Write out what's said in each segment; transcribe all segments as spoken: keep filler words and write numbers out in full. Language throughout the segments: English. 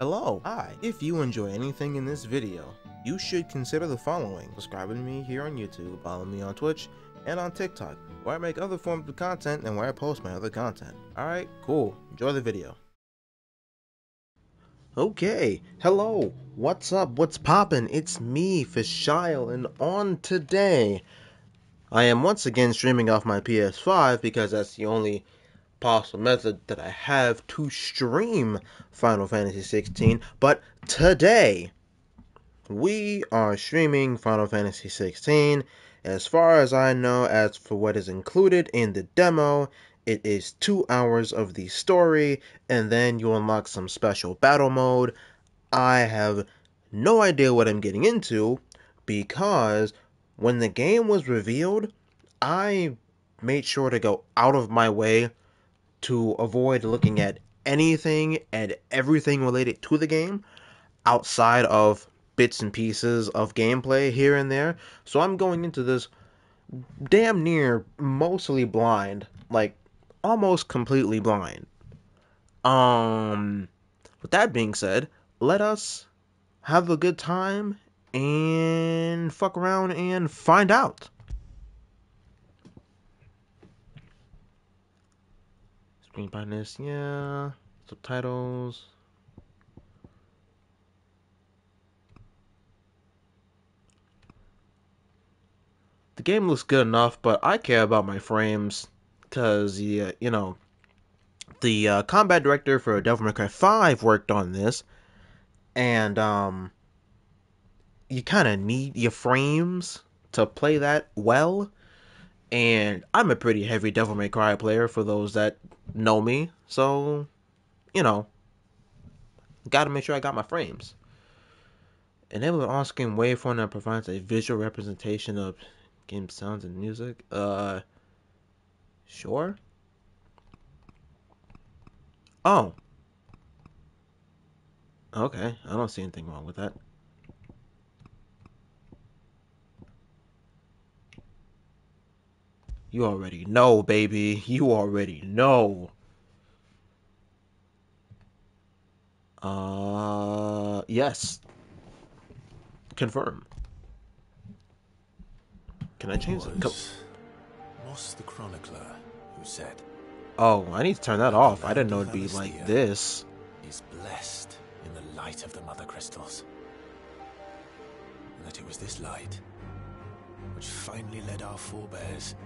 Hello, hi. If you enjoy anything in this video, you should consider the following: subscribing to me here on YouTube, following me on Twitch and on TikTok, where I make other forms of content and where I post my other content. Alright, cool. Enjoy the video. Okay, hello, what's up, what's poppin'? It's me, Fashyl, and on today, I am once again streaming off my P S five because that's the only possible method that I have to stream Final Fantasy sixteen, but today, we are streaming Final Fantasy sixteen. As far as I know, as for what is included in the demo, it is two hours of the story, and then you unlock some special battle mode. I have no idea what I'm getting into, because when the game was revealed, I made sure to go out of my way to avoid looking at anything and everything related to the game, outside of bits and pieces of gameplay here and there. So I'm going into this damn near mostly blind, like, almost completely blind. Um, with that being said, let us have a good time and fuck around and find out. Screen brightness, yeah. Subtitles. The game looks good enough, but I care about my frames. Because, yeah, you know, the uh, combat director for Devil May Cry five worked on this, and um, you kind of need your frames to play that well, and I'm a pretty heavy Devil May Cry player for those that know me, so, you know, gotta make sure I got my frames. Enable an on-screen waveform that provides a visual representation of game sounds and music. Uh... Sure. Oh. Okay, I don't see anything wrong with that. You already know, baby. You already know. Uh, yes. Confirm. Can I change it? Come. The chronicler who said, oh, I need to turn that off. I didn't know it'd be like this. Is blessed in the light of the mother crystals, and that it was this light which finally led our forebears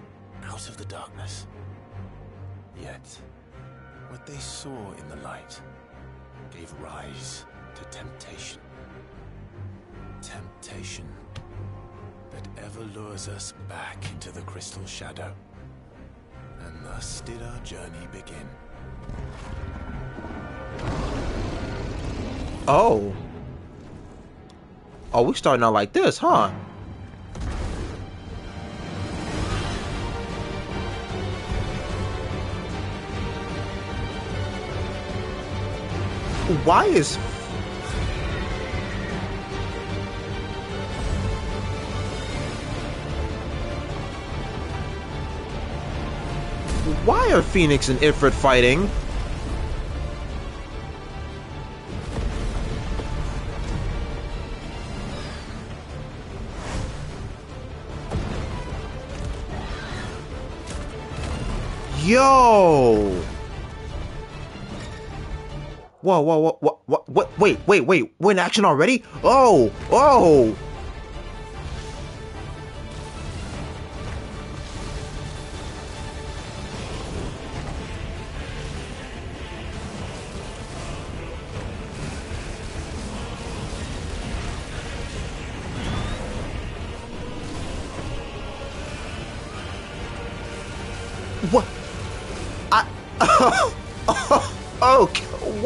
out of the darkness. Yet what they saw in the light gave rise to temptation temptation that ever lures us back into the crystal shadow. And thus did our journey begin. Oh. Oh, we starting out like this, huh? Why is... Why are Phoenix and Ifrit fighting? Yo! Whoa, whoa, whoa, what, what, what, wait, wait, wait, we're in action already? Oh, oh!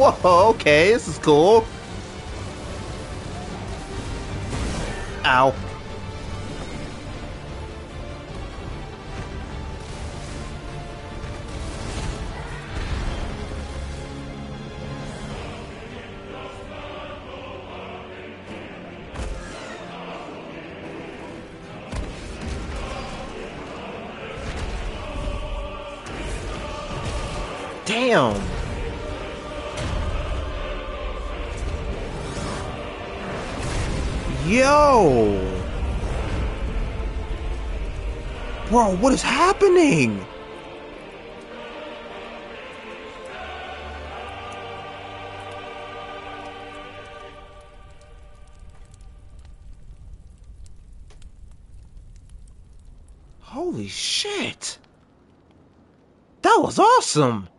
Whoa, okay, this is cool. Ow. Damn. Yo! Bro, what is happening? Holy shit! That was awesome!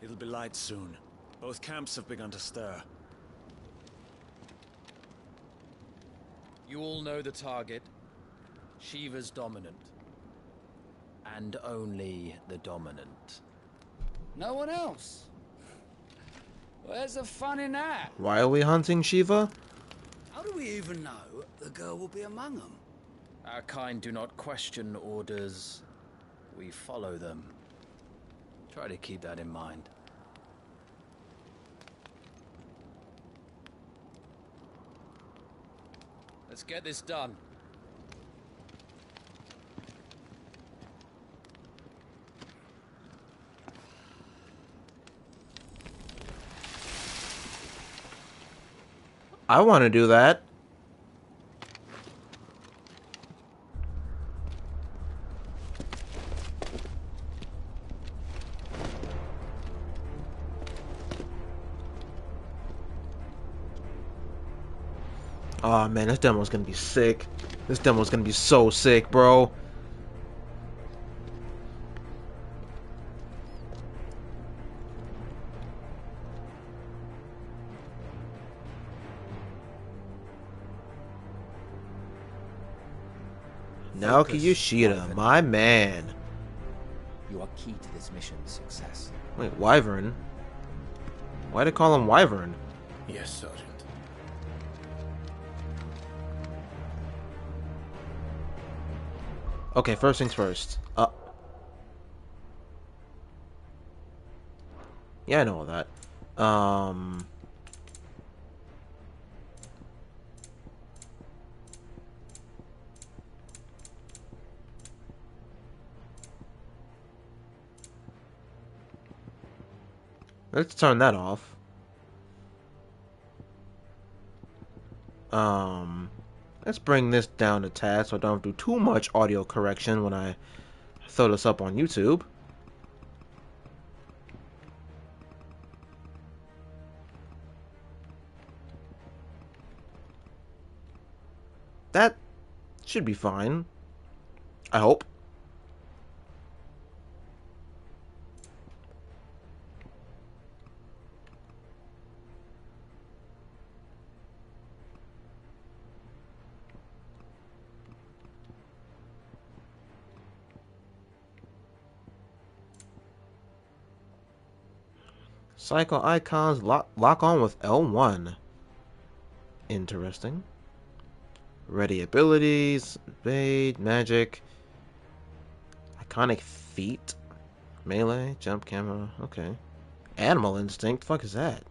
It'll be light soon. Both camps have begun to stir. You all know the target. Shiva's dominant. And only the dominant. No one else? Where's the fun in that? Why are we hunting Shiva? How do we even know the girl will be among them? Our kind do not question orders. We follow them. Try to keep that in mind. Let's get this done. I want to do that. Aw, oh, man, this demo's gonna be sick. This demo's gonna be so sick, bro. Naoki Yoshida, my man. You are key to this mission's success. Wait, Wyvern? Why'd I call him Wyvern? Yes, sir. Okay, first things first. Uh, yeah, I know all that. Um, let's turn that off. Um... Let's bring this down a tad so I don't do too much audio correction when I throw this up on YouTube. That should be fine. I hope. Cycle icons lock, lock on with L one. Interesting. Ready abilities, evade, magic, iconic feat, melee, jump, camera. Okay. Animal instinct. Fuck is that?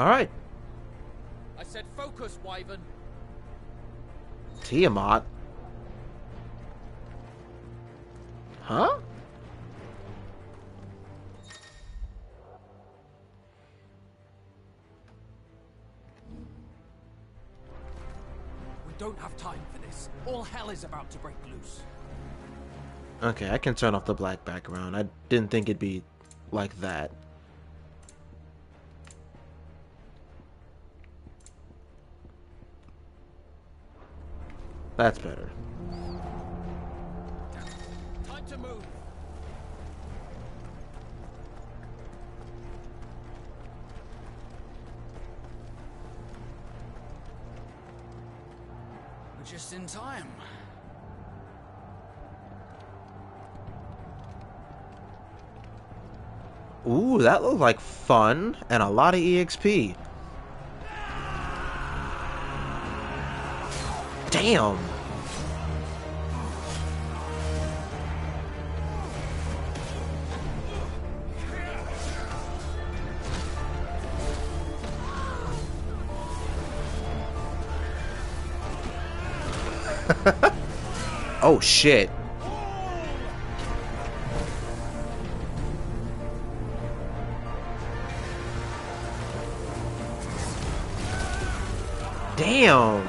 All right. I said focus, Wyvern. Tiamat? Huh? We don't have time for this. All hell is about to break loose. Okay, I can turn off the black background. I didn't think it'd be like that. That's better. Time to move. We're just in time. Ooh, that looked like fun and a lot of E X P. Damn! Oh shit. Damn.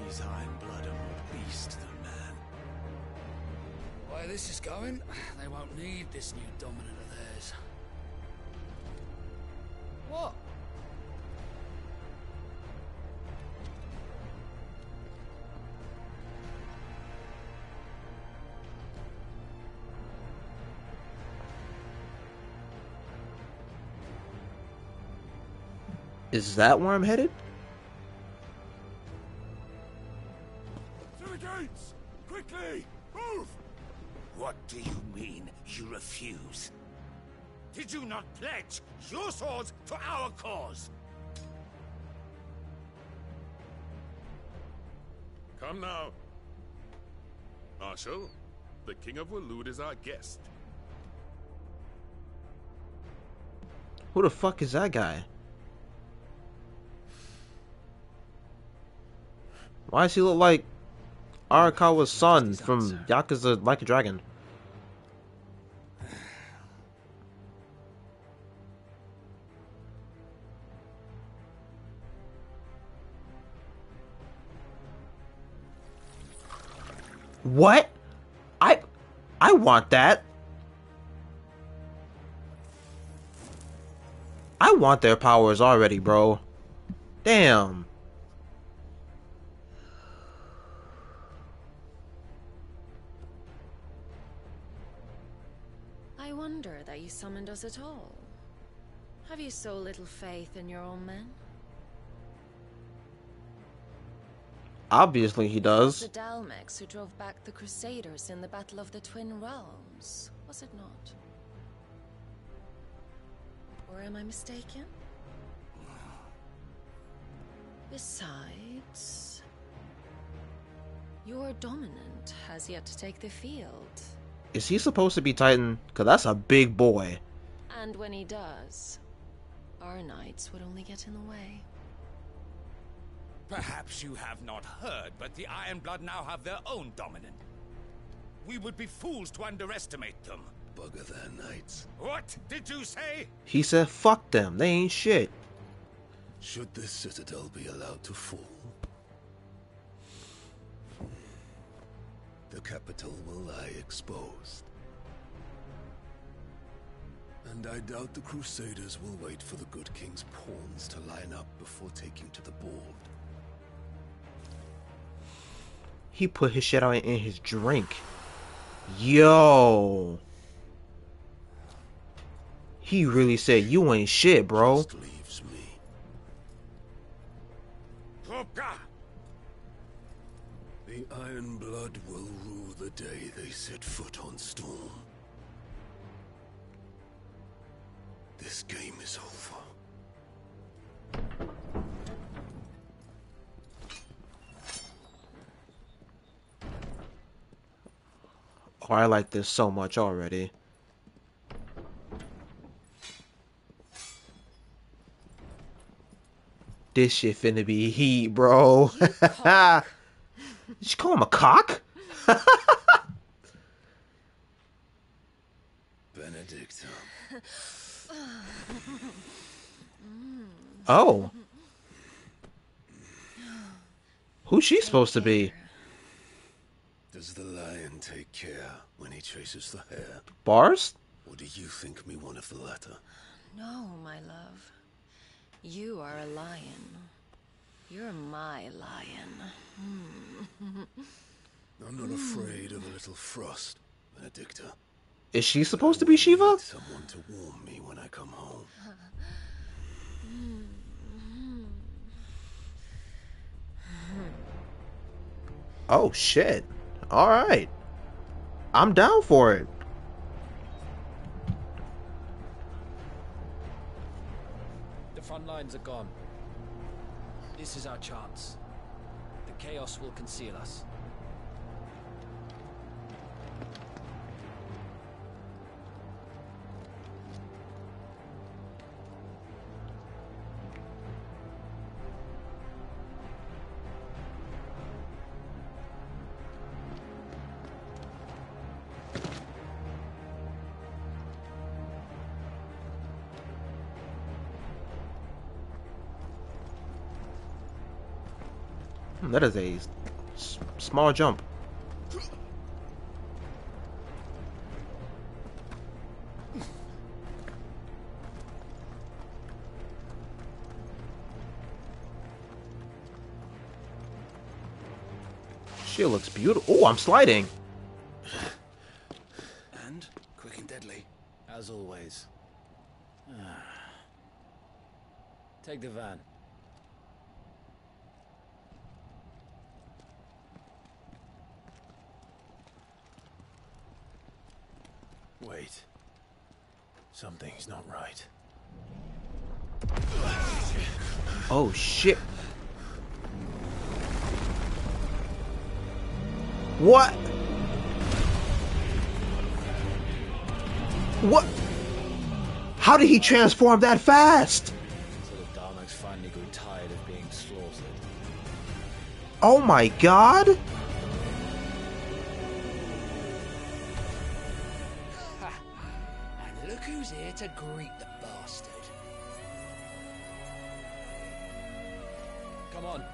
These Iron Blood are more beast than man. Where this is going, they won't need this new dominant of theirs. What? Is that where I'm headed? To the gates! Quickly! Move! What do you mean you refuse? Did you not pledge your swords to our cause? Come now. Marshal, the King of Walud is our guest. Who the fuck is that guy? Why does he look like Arakawa's son from Yakuza: Like a Dragon? What? I I want that. I want their powers already, bro. Damn. That you summoned us at all. Have you so little faith in your own men? Obviously he does. The Dalmex who drove back the Crusaders in the Battle of the Twin Realms, was it not? Or am I mistaken? Besides, your dominant has yet to take the field. Is he supposed to be Titan? Because that's a big boy. And when he does, our knights would only get in the way. Perhaps you have not heard, but the Iron Blood now have their own dominant. We would be fools to underestimate them. Bugger their knights. What did you say? He said, fuck them. They ain't shit. Should this citadel be allowed to fall? The capital will lie exposed. And I doubt the Crusaders will wait for the good king's pawns to line up before taking to the board. He put his shit out in his drink. Yo. He really said, you ain't shit, bro. Just leaves me. The Iron Blood will rue the day they set foot on Storm. This game is over. Oh, I like this so much already. This shit finna be heat, bro. Ha! Did you call him a cock? Benedicta. Oh. Who's she supposed to be? Does the lion take care when he chases the hare? Bars? Or do you think me one of the latter? No, my love. You are a lion. You're my lion. I'm not afraid of a little frost, Benedicta. Is she supposed to be Shiva? Someone to warm me when I come home. Oh shit. All right. I'm down for it. The front lines are gone. This is our chance. The chaos will conceal us. That is a s small jump. She looks beautiful. Oh, I'm sliding. And quick and deadly, as always. Take the van. Wait. Something's not right. Oh shit. What? What? How did he transform that fast? Until Dalmex finally grew tired of being slaughtered. Oh my god. To greet the bastard. Come on.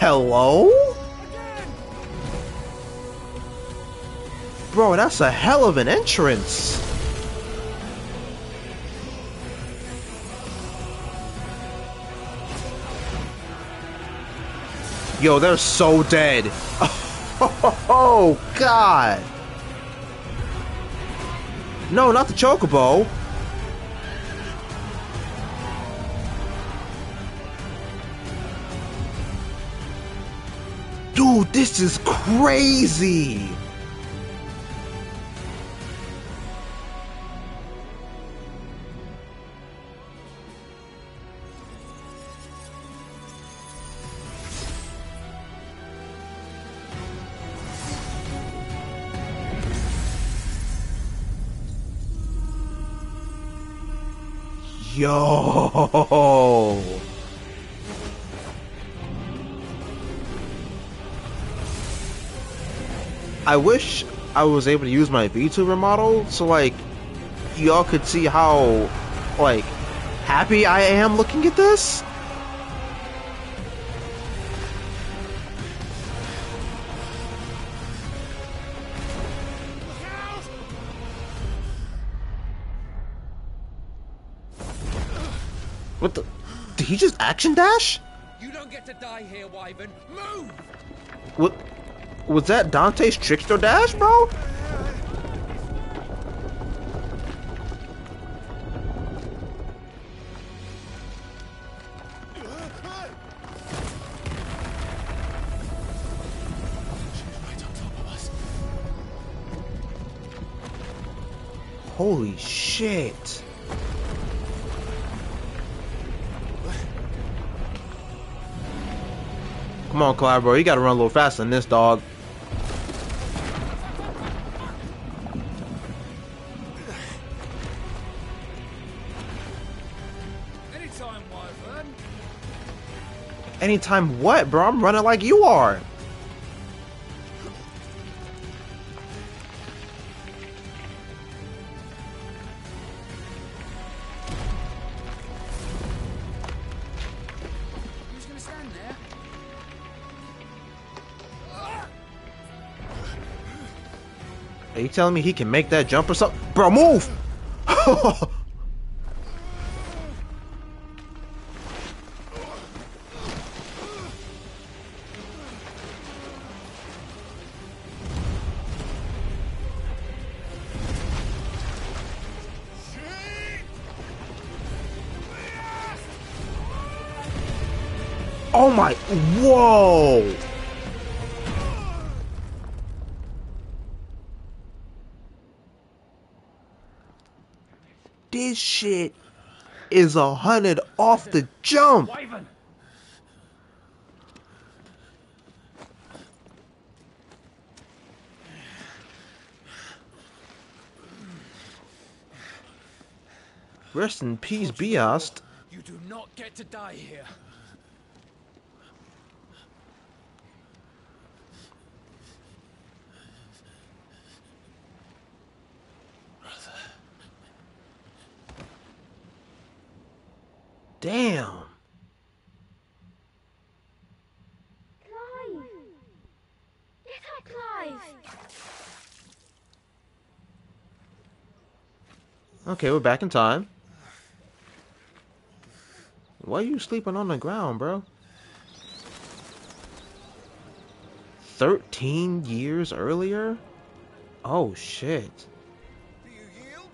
Hello? Again. Bro, that's a hell of an entrance. Yo, they're so dead. Oh, God. No, not the chocobo. Dude, this is crazy. Yo! I wish I was able to use my VTuber model so, like, y'all could see how, like, happy I am looking at this. What the? Did he just action dash? You don't get to die here, Wyvern. Move! What? Was that Dante's Trickster dash, bro? Holy shit! Come on, Clive, bro. You gotta run a little faster than this, dog. Anytime, Wyvern. Anytime what, bro? I'm running like you are. Are you telling me he can make that jump or something? Bro, move! Oh my, whoa! This shit is a hundred off the jump! Wyvern. Rest in peace, Beast. You do not get to die here. Brother. Damn. Clive. Get up, Clive. Okay, we're back in time. Why are you sleeping on the ground, bro? Thirteen years earlier? Oh shit. Do you yield?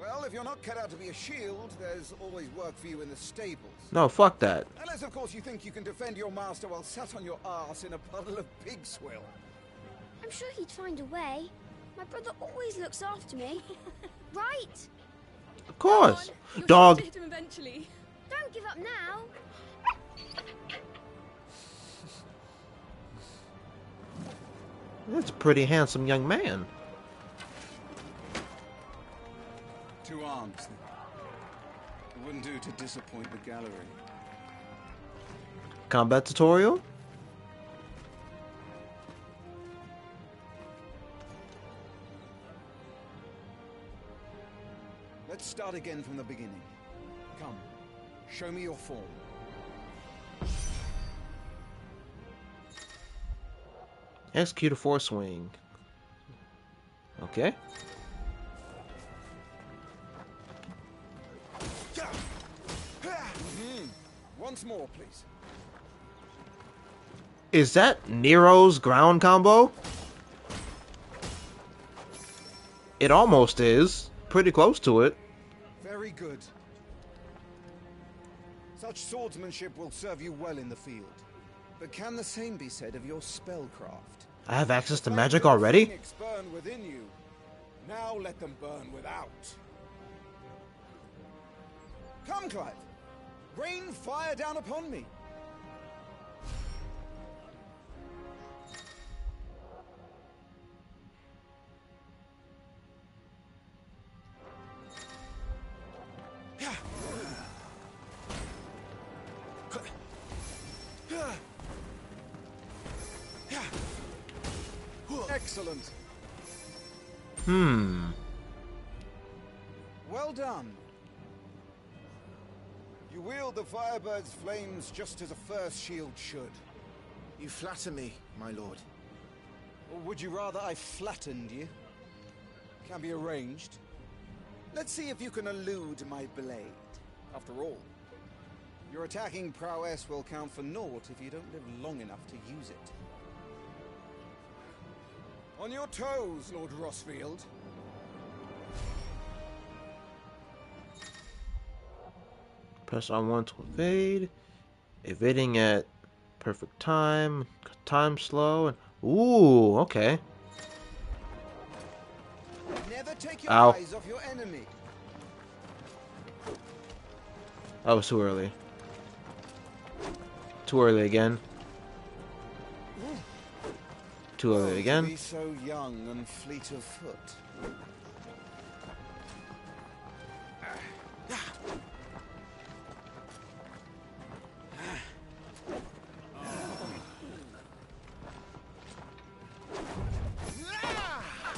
Well, if you're not cut out to be a shield, there's always work for you in the stables. No, fuck that. Unless, of course, you think you can defend your master while sat on your ass in a puddle of pig swill. I'm sure he'd find a way. My brother always looks after me, right? Of course, on, dog. Sure to hit him eventually. Don't give up now. That's a pretty handsome young man. Two arms. Then. It wouldn't do to disappoint the gallery. Combat tutorial. Let's start again from the beginning. Come, show me your form. Execute a force swing. Okay. Mm-hmm. Once more, please. Is that Nero's ground combo? It almost is. Pretty close to it. Very good. Such swordsmanship will serve you well in the field. But can the same be said of your spellcraft? I have access to magic already? Phoenix burn within you. Now let them burn without. Come, Clive. Rain fire down upon me. Excellent. Hmm. Well done. You wield the Firebird's flames just as a first shield should. You flatter me, my lord. Or would you rather I flattened you? Can be arranged. Let's see if you can elude my blade. After all, your attacking prowess will count for naught if you don't live long enough to use it. On your toes, Lord Rosfield. Press R one to evade. Evading at perfect time. Time slow. And ooh, okay. Never take your Ow. eyes off your enemy. That was too early. Too early again. Too early again. Be so young and fleet of foot.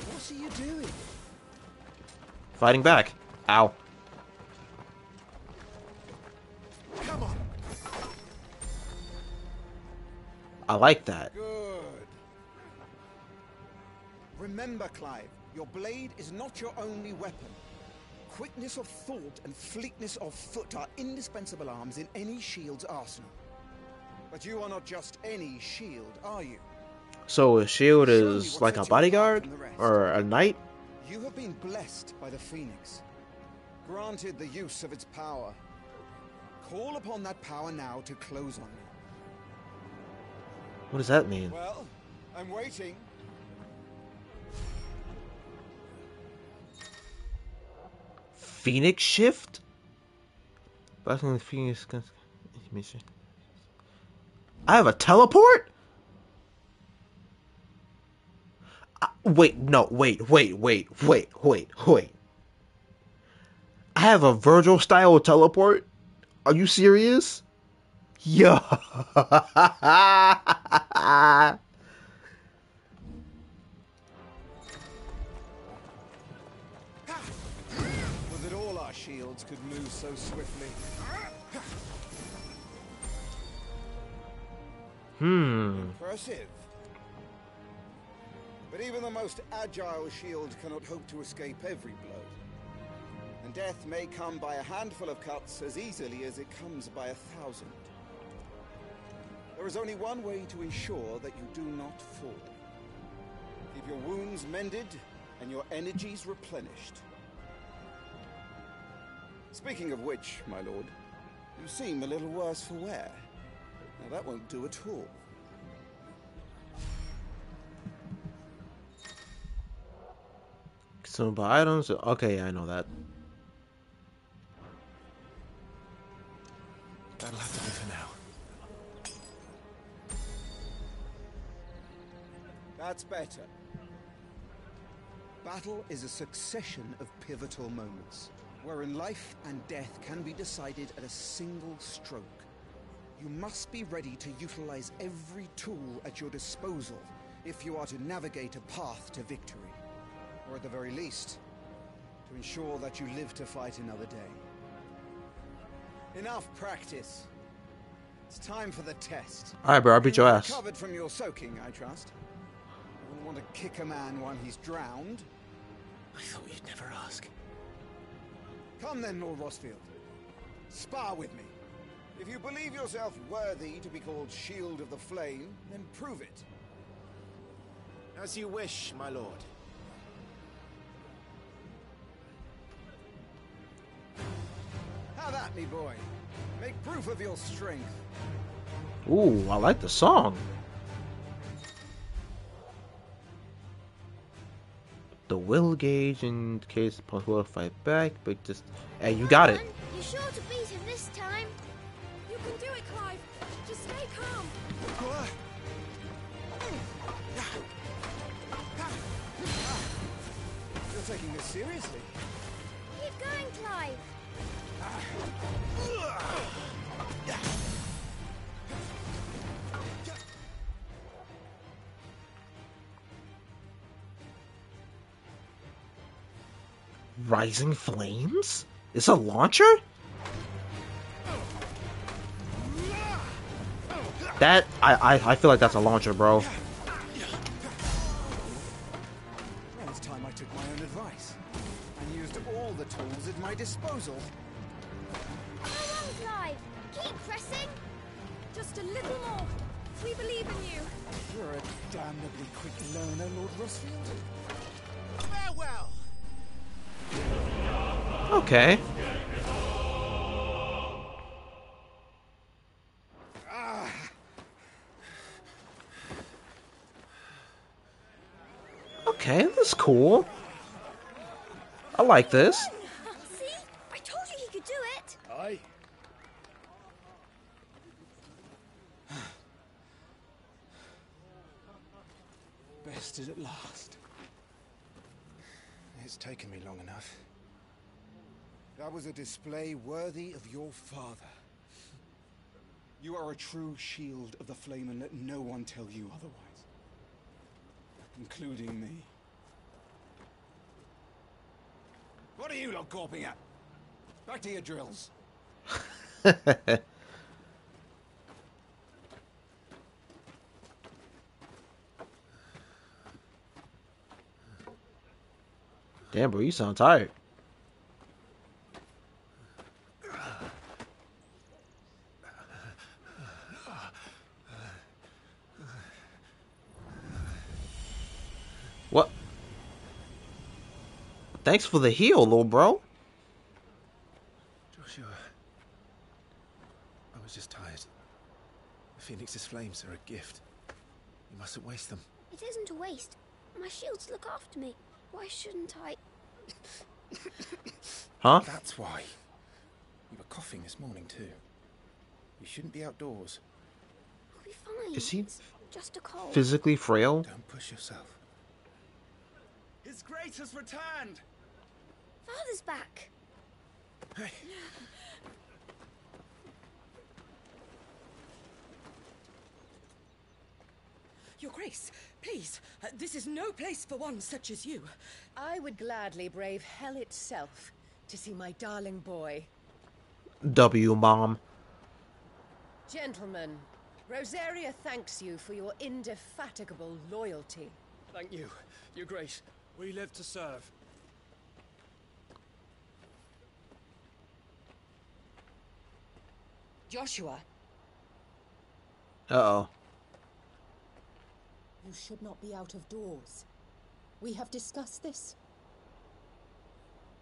What are you doing? Fighting back. Ow. Come on. I like that. Remember, Clive, your blade is not your only weapon. Quickness of thought and fleetness of foot are indispensable arms in any shield's arsenal. But you are not just any shield, are you? So a shield is like a bodyguard or a knight? You have been blessed by the Phoenix. granted the use of its power. Call upon that power now to close on me. What does that mean? Well, I'm waiting. Phoenix shift? Battling the Phoenix. I have a teleport? Uh, wait, no, wait, wait, wait, wait, wait, wait. I have a Virgil style teleport? Are you serious? Yo. Shields could move so swiftly. Hmm. Impressive. But even the most agile shield cannot hope to escape every blow. And death may come by a handful of cuts as easily as it comes by a thousand. There is only one way to ensure that you do not fall. Keep your wounds mended and your energies replenished. Speaking of which, my lord, you seem a little worse for wear. Now that won't do at all. Consumed by items? Okay, I know that. That'll have to be for now. That's better. Battle is a succession of pivotal moments, wherein life and death can be decided at a single stroke. You must be ready to utilize every tool at your disposal if you are to navigate a path to victory, or at the very least, to ensure that you live to fight another day. Enough practice. It's time for the test. All right, bro, I'll beat your ass. Recovered from your soaking, I trust. You wouldn't want to kick a man while he's drowned. I thought you'd never ask. Come then, Lord Rosfield. Spar with me. If you believe yourself worthy to be called Shield of the Flame, then prove it. As you wish, my lord. How that, me boy? Make proof of your strength. Ooh, I like the song. The will gauge in case possible fight back, but just hey, you got it. You're sure to beat him this time. You can do it, Clive. Just stay calm. You're taking this seriously. Keep going, Clive. Rising flames? Is a launcher? That I, I I feel like that's a launcher, bro. Well, this time I took my own advice and used all the tools at my disposal. Come on, Clive. Keep pressing. Just a little more. We believe in you. You're a damnably quick learner, Lord Rosfield. Farewell. Okay. Ah. Okay, that's cool. I like this. See? I told you he could do it. Aye. Bested at last. It's taken me long enough. That was a display worthy of your father. You are a true Shield of the Flame, and let no one tell you otherwise. Including me. What are you lot gawping at? Back to your drills. Damn, bro, you sound tired. What? Thanks for the heal, little bro. Sure. I was just tired. The Phoenix's flames are a gift. You mustn't waste them. It isn't a waste. My shields look after me. Why shouldn't I? Huh? That's why. You were coughing this morning too. You shouldn't be outdoors. I'll be fine. Is he it's just a cold. Physically frail? Don't push yourself. His grace has returned. Father's back. Hey. Your Grace, please, uh, this is no place for one such as you. I would gladly brave hell itself to see my darling boy. W, Mom. Gentlemen, Rosaria thanks you for your indefatigable loyalty. Thank you, Your Grace. We live to serve. Joshua. Uh-oh. You should not be out of doors. We have discussed this.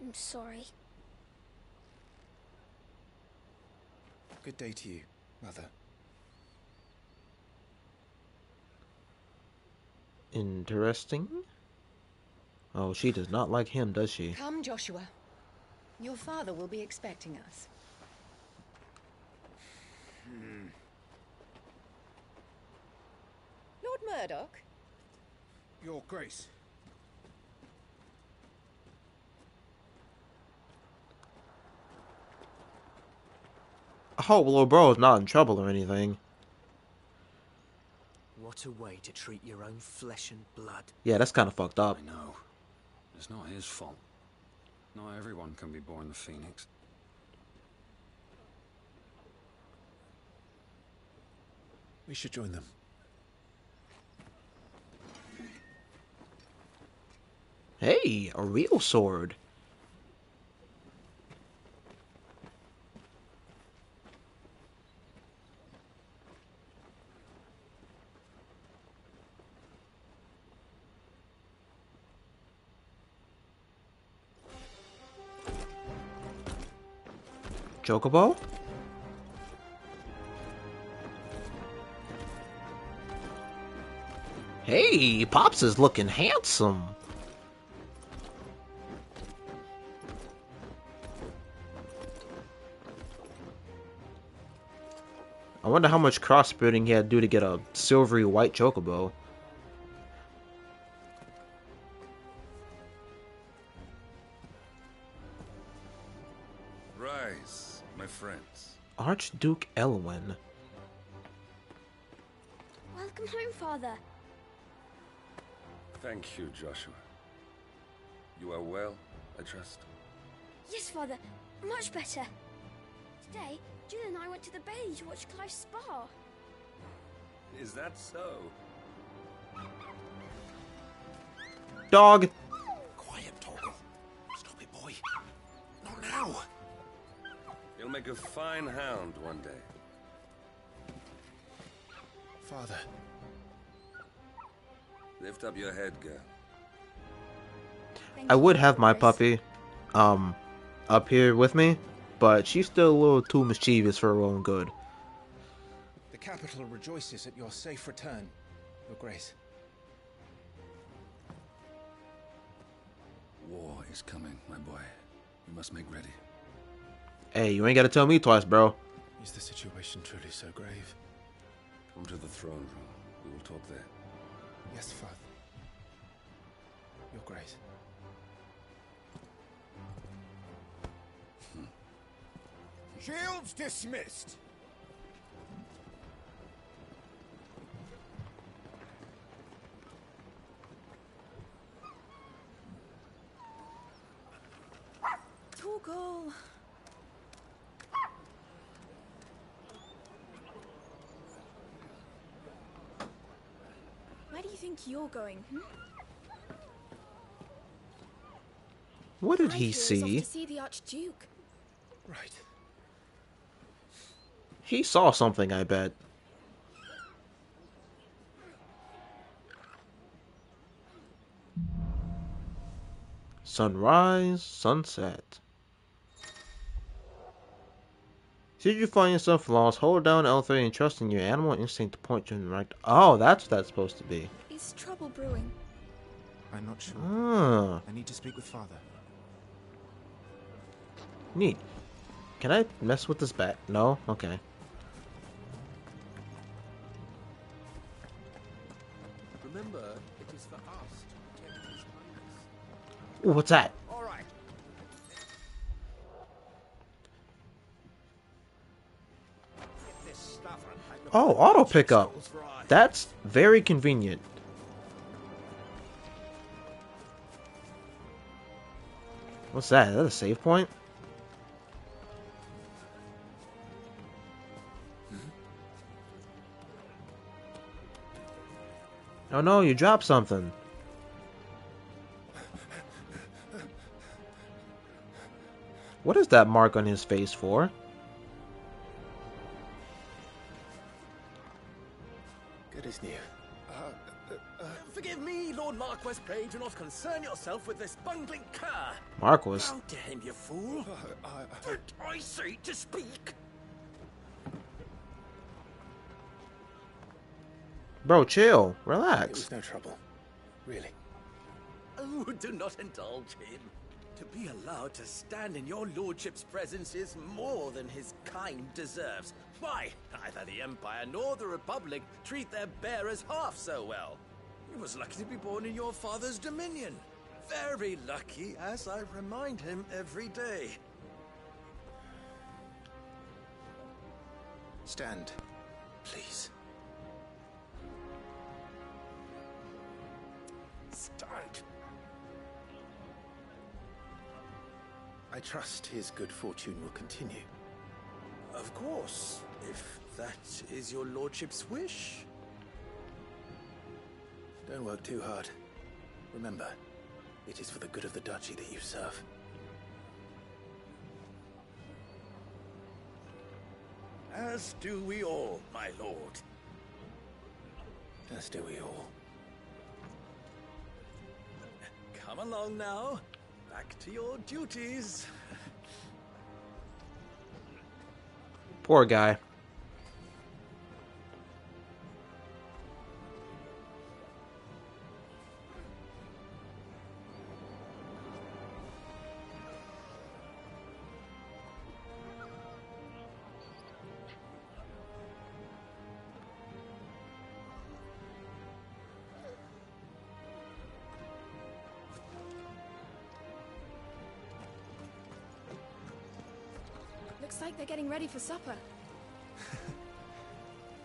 I'm sorry. Good day to you, Mother. Interesting. Oh, she does not like him, does she? Come, Joshua. Your father will be expecting us. Hmm. Murdoch? Your Grace. I hope little bro is not in trouble or anything. What a way to treat your own flesh and blood. Yeah, that's kind of fucked up. I know. It's not his fault. Not everyone can be born the Phoenix. We should join them. Hey, a real sword. Chocobo? Hey, Pops is looking handsome. I wonder how much crossbreeding he had to do to get a silvery white chocobo. Rise, my friends. Archduke Elwin. Welcome home, Father. Thank you, Joshua. You are well, I trust? Yes, Father. Much better. Today, Jill and I went to the bay to watch Clive spar. Is that so? Dog! Quiet, Torkel. Stop it, boy. Not now. You'll make a fine hound one day. Father. Lift up your head, girl. Thank I would have my puppy um, up here with me. But she's still a little too mischievous for her own good. The capital rejoices at your safe return, Your Grace. War is coming, my boy. You must make ready. Hey, you ain't gotta tell me twice, bro. Is the situation truly so grave? Come to the throne room. We will talk there. Yes, Father. Your Grace. Shields dismissed. Torkel. Where do you think you're going? Hmm? What did he see? To see the Archduke. Right. He saw something, I bet. Sunrise, sunset. Should you find yourself lost, hold down L three and trust in your animal instinct to point you in the right. Oh, that's what that's supposed to be. Is trouble brewing? I'm not sure. Ah. I need to speak with Father. Neat. Can I mess with this bat? No? Okay. Remember, it is for us to protect his kindness. Ooh, what's that? Alright. Oh, auto pickup. That's very convenient. What's that? Is that a save point? Oh no, you dropped something. What is that mark on his face for? Good as new. Uh, uh, uh, Forgive me, Lord Marquess, pray do not concern yourself with this bungling cur. Marquess? How dare him, you fool? Uh, uh, Don't I say to speak? Bro, chill. Relax. It was no trouble. Really. Oh, do not indulge him. To be allowed to stand in your lordship's presence is more than his kind deserves. Why, neither the Empire nor the Republic treat their bearers half so well. He was lucky to be born in your father's dominion. Very lucky, as I remind him every day. Stand, please. Start. I trust his good fortune will continue. Of course, if that is your lordship's wish. Don't work too hard. Remember, it is for the good of the duchy that you serve. As do we all, my lord. As do we all. Come along now. Back to your duties. Poor guy. Looks like they're getting ready for supper.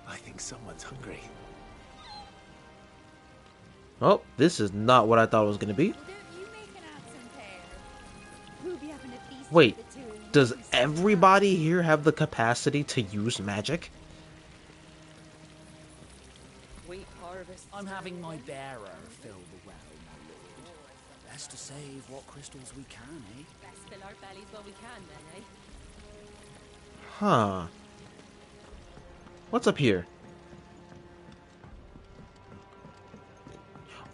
I think someone's hungry. Oh, this is not what I thought it was going to be. Wait, does everybody here have the capacity to use magic? I'm having my bearer fill the well, my lord. Best to save what crystals we can, eh? Best fill our bellies while we can, then, eh? Huh. What's up here?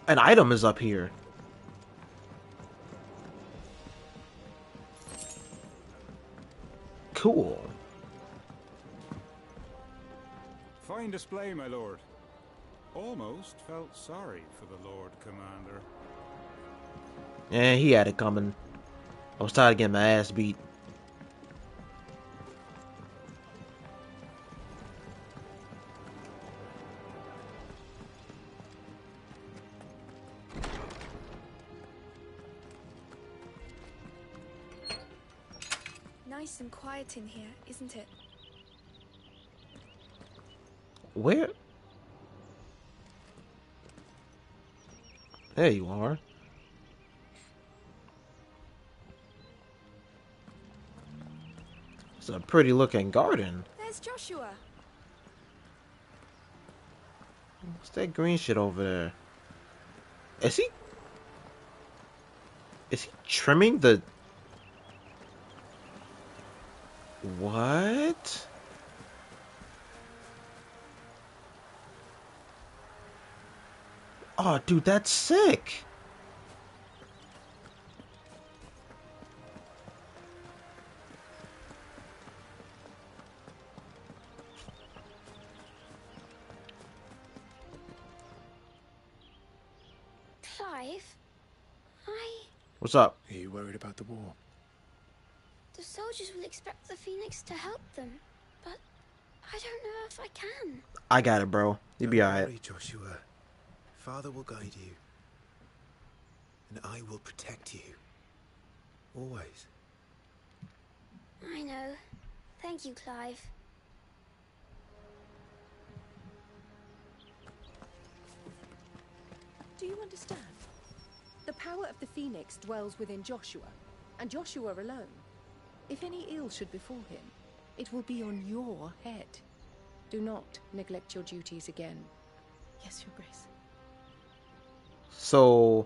An item is up here. Cool. Fine display, my lord. Almost felt sorry for the Lord Commander. Yeah, he had it coming. I was tired of getting my ass beat. Nice and quiet in here, isn't it? Where? There you are. It's a pretty looking garden. There's Joshua. What's that green shit over there? Is he? Is he trimming the... What? Oh, dude, that's sick. Clive, I... What's up? Are you worried about the war? The soldiers will expect the Phoenix to help them, but I don't know if I can. I got it, bro. You'll be alright. Joshua, Father will guide you, and I will protect you. Always. I know. Thank you, Clive. Do you understand? The power of the Phoenix dwells within Joshua, and Joshua alone. If any ill should befall him, it will be on your head. Do not neglect your duties again. Yes, Your Grace. So,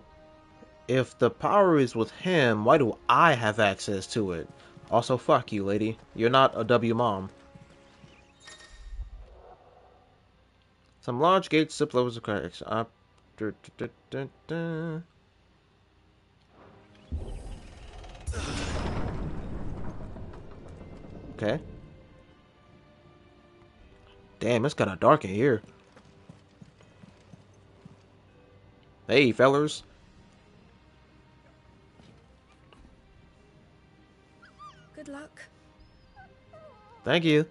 if the power is with him, why do I have access to it? Also, fuck you, lady. You're not a W mom. Some large gates, zip levels of cracks. I Da, da, da, da. Okay. Damn, it's kind of dark in here. Hey, fellers. Good luck. Thank you.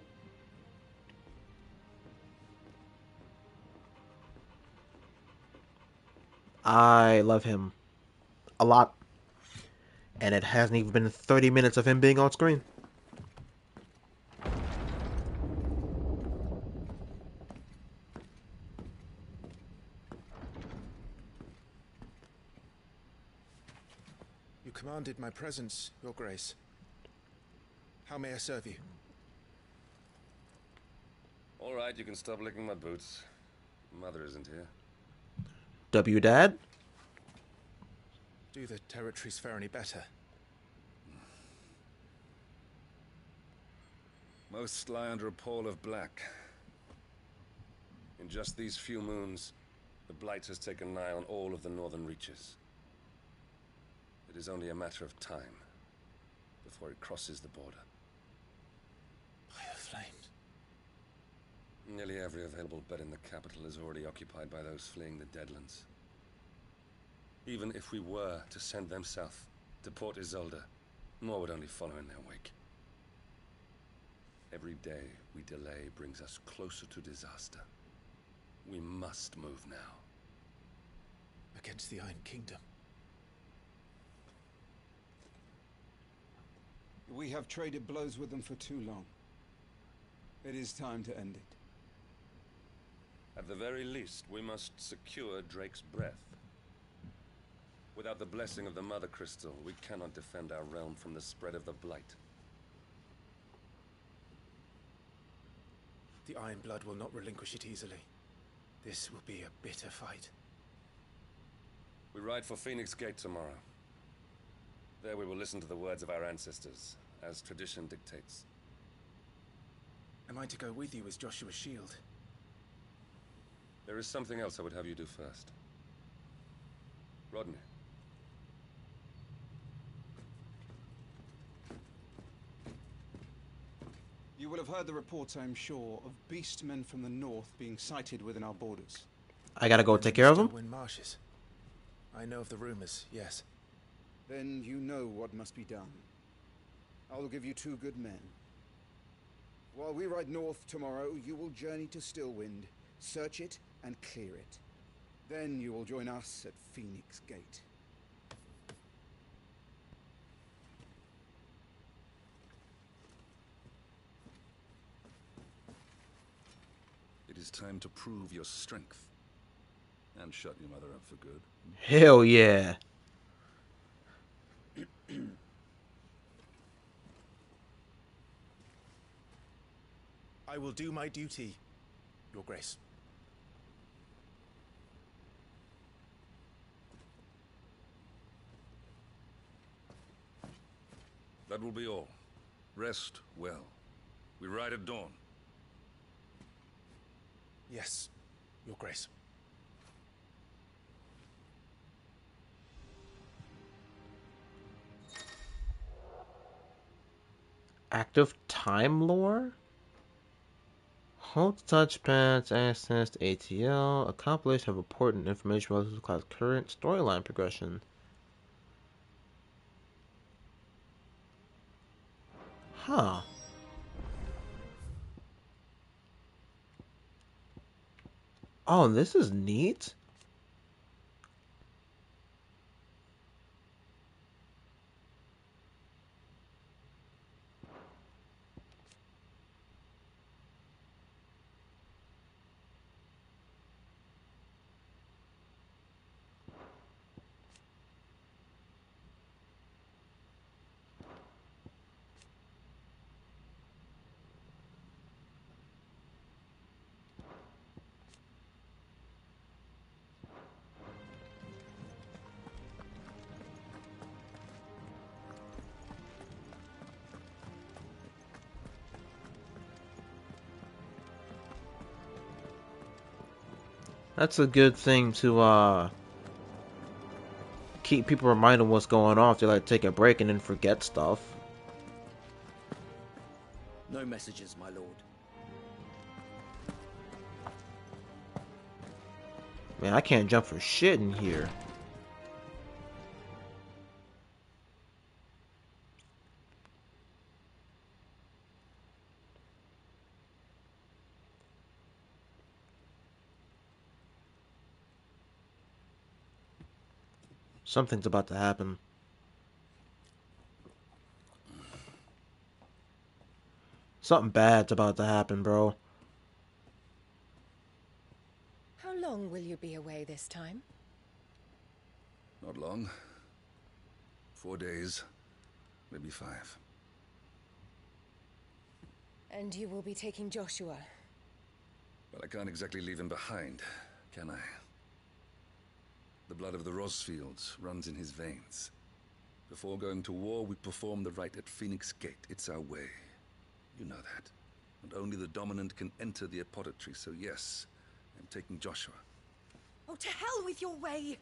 I love him a lot, and it hasn't even been thirty minutes of him being on screen. You commanded my presence, Your Grace. How may I serve you? All right, you can stop licking my boots. Mother isn't here. W Dad? Do the territories fare any better? Most lie under a pall of black. In just these few moons, the Blight has taken nigh on all of the northern reaches. It is only a matter of time before it crosses the border. By the flames. Nearly every available bed in the capital is already occupied by those fleeing the Deadlands. Even if we were to send them south to Port Isolda, more would only follow in their wake. Every day we delay brings us closer to disaster. We must move now. Against the Iron Kingdom. We have traded blows with them for too long. It is time to end it. At the very least, we must secure Drake's Breath. Without the blessing of the Mother Crystal, we cannot defend our realm from the spread of the Blight. The Iron Blood will not relinquish it easily. This will be a bitter fight. We ride for Phoenix Gate tomorrow. There we will listen to the words of our ancestors, as tradition dictates. Am I to go with you as Joshua's shield? There is something else I would have you do first. Rodney. You will have heard the reports, I am sure, of beastmen from the north being sighted within our borders. I gotta go take care of them? Stillwind marshes. I know of the rumors, yes. Then you know what must be done. I will give you two good men. While we ride north tomorrow, you will journey to Stillwind, search it, and clear it. Then you will join us at Phoenix Gate. It is time to prove your strength and shut your mother up for good. Hell yeah. I will do my duty, Your Grace. That will be all. Rest well. We ride at dawn. Yes, Your Grace. Active time lore? Hold the touchpad to access the A T L. Accomplish have important information relative to Cloud's current storyline progression. Huh. Oh, this is neat. That's a good thing to uh, keep people reminded of what's going on if they like take a break and then forget stuff. No messages, my lord. Man, I can't jump for shit in here. Something's about to happen. Something bad's about to happen, bro. How long will you be away this time? Not long. Four days, maybe five. And you will be taking Joshua? But I can't exactly leave him behind, can I? The blood of the Rosfields runs in his veins. Before going to war, we perform the rite at Phoenix Gate. It's our way. You know that. And only the dominant can enter the apodatory, so yes, I'm taking Joshua. Oh, to hell with your way!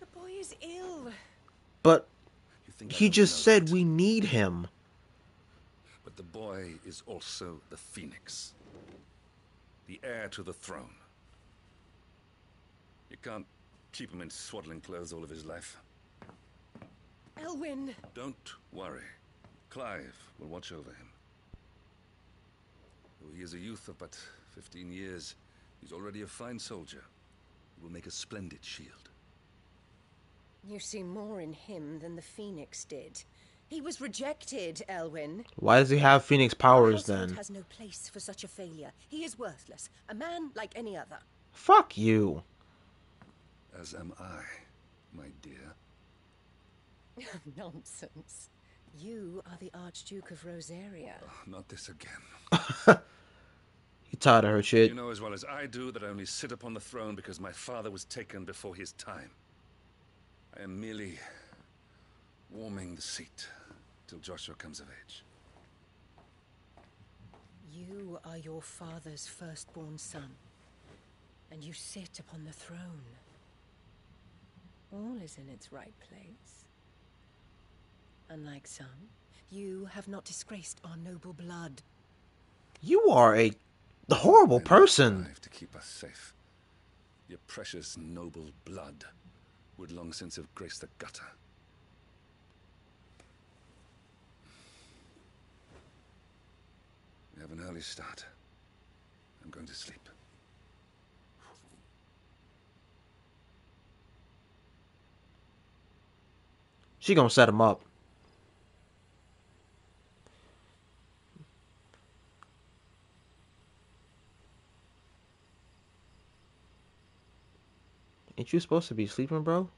The boy is ill. But he just said we need him. But the boy is also the Phoenix. The heir to the throne. You can't keep him in swaddling clothes all of his life. Elwin! Don't worry. Clive will watch over him. Though he is a youth of but fifteen years, he's already a fine soldier. He will make a splendid shield. You see more in him than the Phoenix did. He was rejected, Elwin. Why does he have Phoenix powers then? He has no place for such a failure. He is worthless. A man like any other. Fuck you. As am I, my dear. Nonsense. You are the Archduke of Rosaria. Oh, not this again. He tired of her shit. You know as well as I do that I only sit upon the throne because my father was taken before his time. I am merely warming the seat till Joshua comes of age. You are your father's firstborn son, and you sit upon the throne. All is in its right place. Unlike some, you have not disgraced our noble blood. You are a horrible person. To keep us safe, your precious noble blood would long since have graced the gutter. We have an early start. I'm going to sleep. She gonna set him up. Ain't you supposed to be sleeping, bro?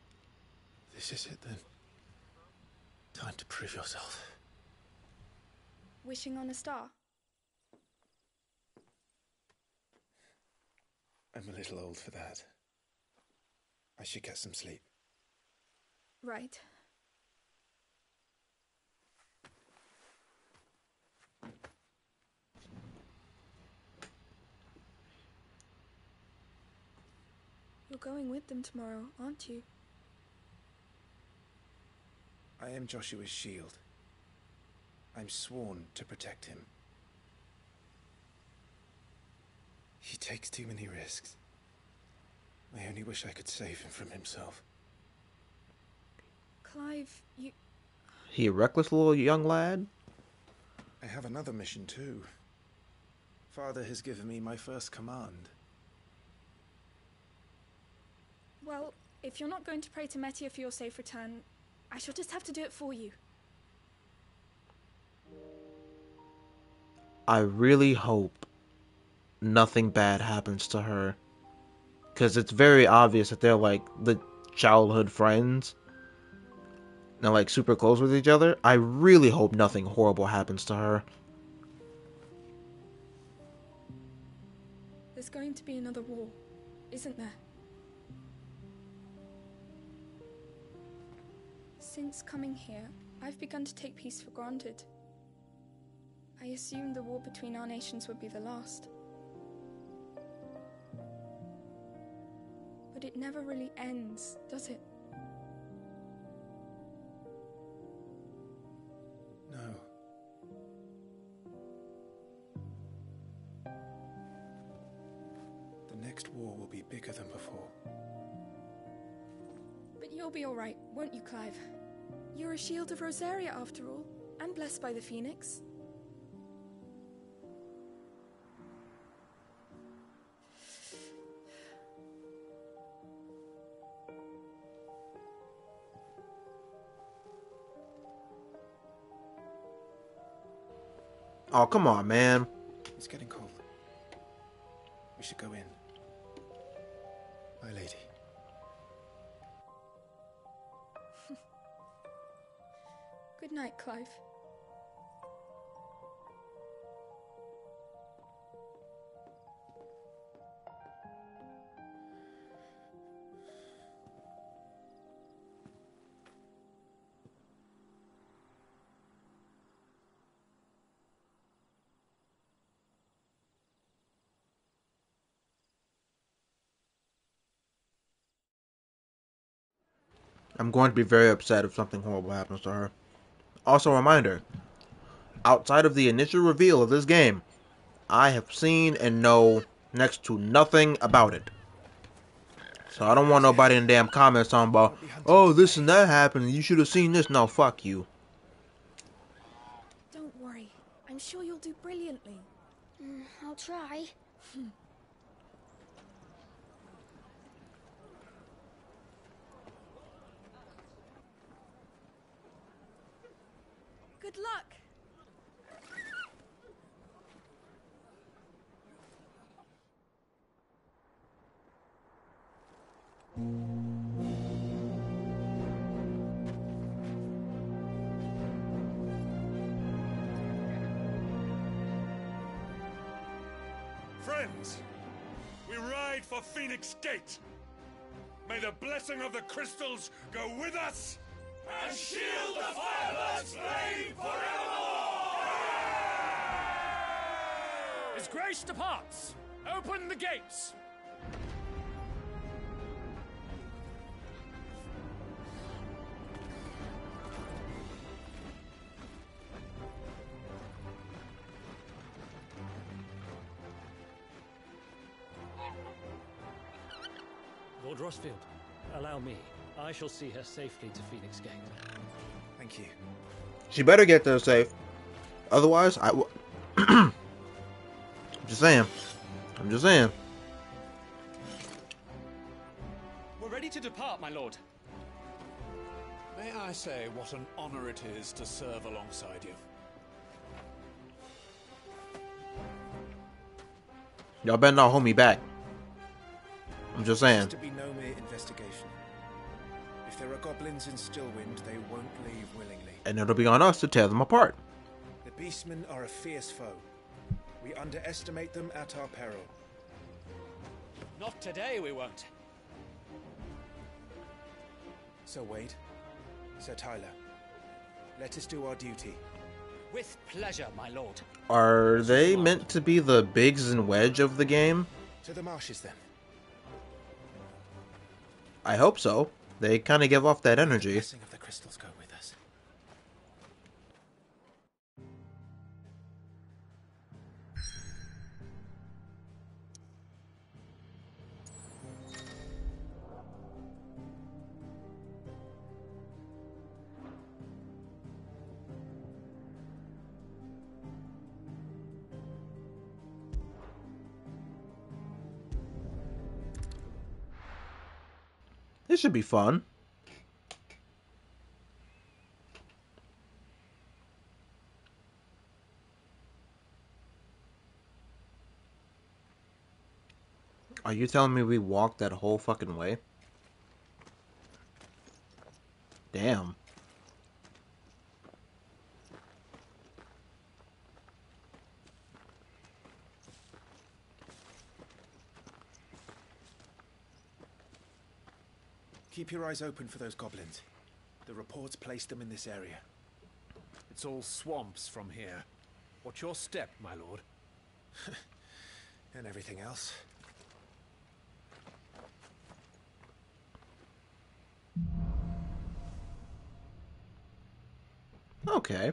This is it then. Time to prove yourself. Wishing on a star? I'm a little old for that. I should get some sleep. Right. You're going with them tomorrow, aren't you? I am Joshua's shield. I'm sworn to protect him. He takes too many risks. I only wish I could save him from himself. Clive, you... He a reckless little young lad? I have another mission too. Father has given me my first command. Well, if you're not going to pray to Metia for your safe return, I shall just have to do it for you. I really hope nothing bad happens to her. Because it's very obvious that they're like the childhood friends. They're like super close with each other. I really hope nothing horrible happens to her. There's going to be another war, isn't there? Since coming here, I've begun to take peace for granted. I assumed the war between our nations would be the last. But it never really ends, does it? No. The next war will be bigger than before. But you'll be all right, won't you, Clive? You're a shield of Rosaria, after all, and blessed by the Phoenix. Oh, come on, man. It's getting cold. We should go in. My lady. Good night, Clive. I'm going to be very upset if something horrible happens to her. Also, a reminder, outside of the initial reveal of this game, I have seen and know next to nothing about it. So I don't want nobody in the damn comments talking about, oh, this and that happened, you should have seen this. No, fuck you. Don't worry, I'm sure you'll do brilliantly. Mm, I'll try. Good luck. Friends, we ride for Phoenix Gate. May the blessing of the crystals go with us. And shield the firebird's flame forevermore! As grace departs, open the gates! Lord Rosfield, allow me. I shall see her safely to Phoenix Gate. Thank you. She better get there safe. Otherwise, I will... I'm just saying. I'm just saying. We're ready to depart, my lord. May I say what an honor it is to serve alongside you. Y'all better not hold me back. I'm just saying. It has to be no mere investigation. If there are goblins in Stillwind, they won't leave willingly. And it'll be on us to tear them apart. The beastmen are a fierce foe. We underestimate them at our peril. Not today, we won't. Sir Wade, Sir Tyler, let us do our duty. With pleasure, my lord. Are they meant to be the Biggs and Wedge of the game? To the marshes, then. I hope so. They kind of give off that energy. The blessing of the crystals go with us. This should be fun. Are you telling me we walked that whole fucking way? Damn. Keep your eyes open for those goblins. The reports placed them in this area. It's all swamps from here. Watch your step, my lord. And everything else. Okay.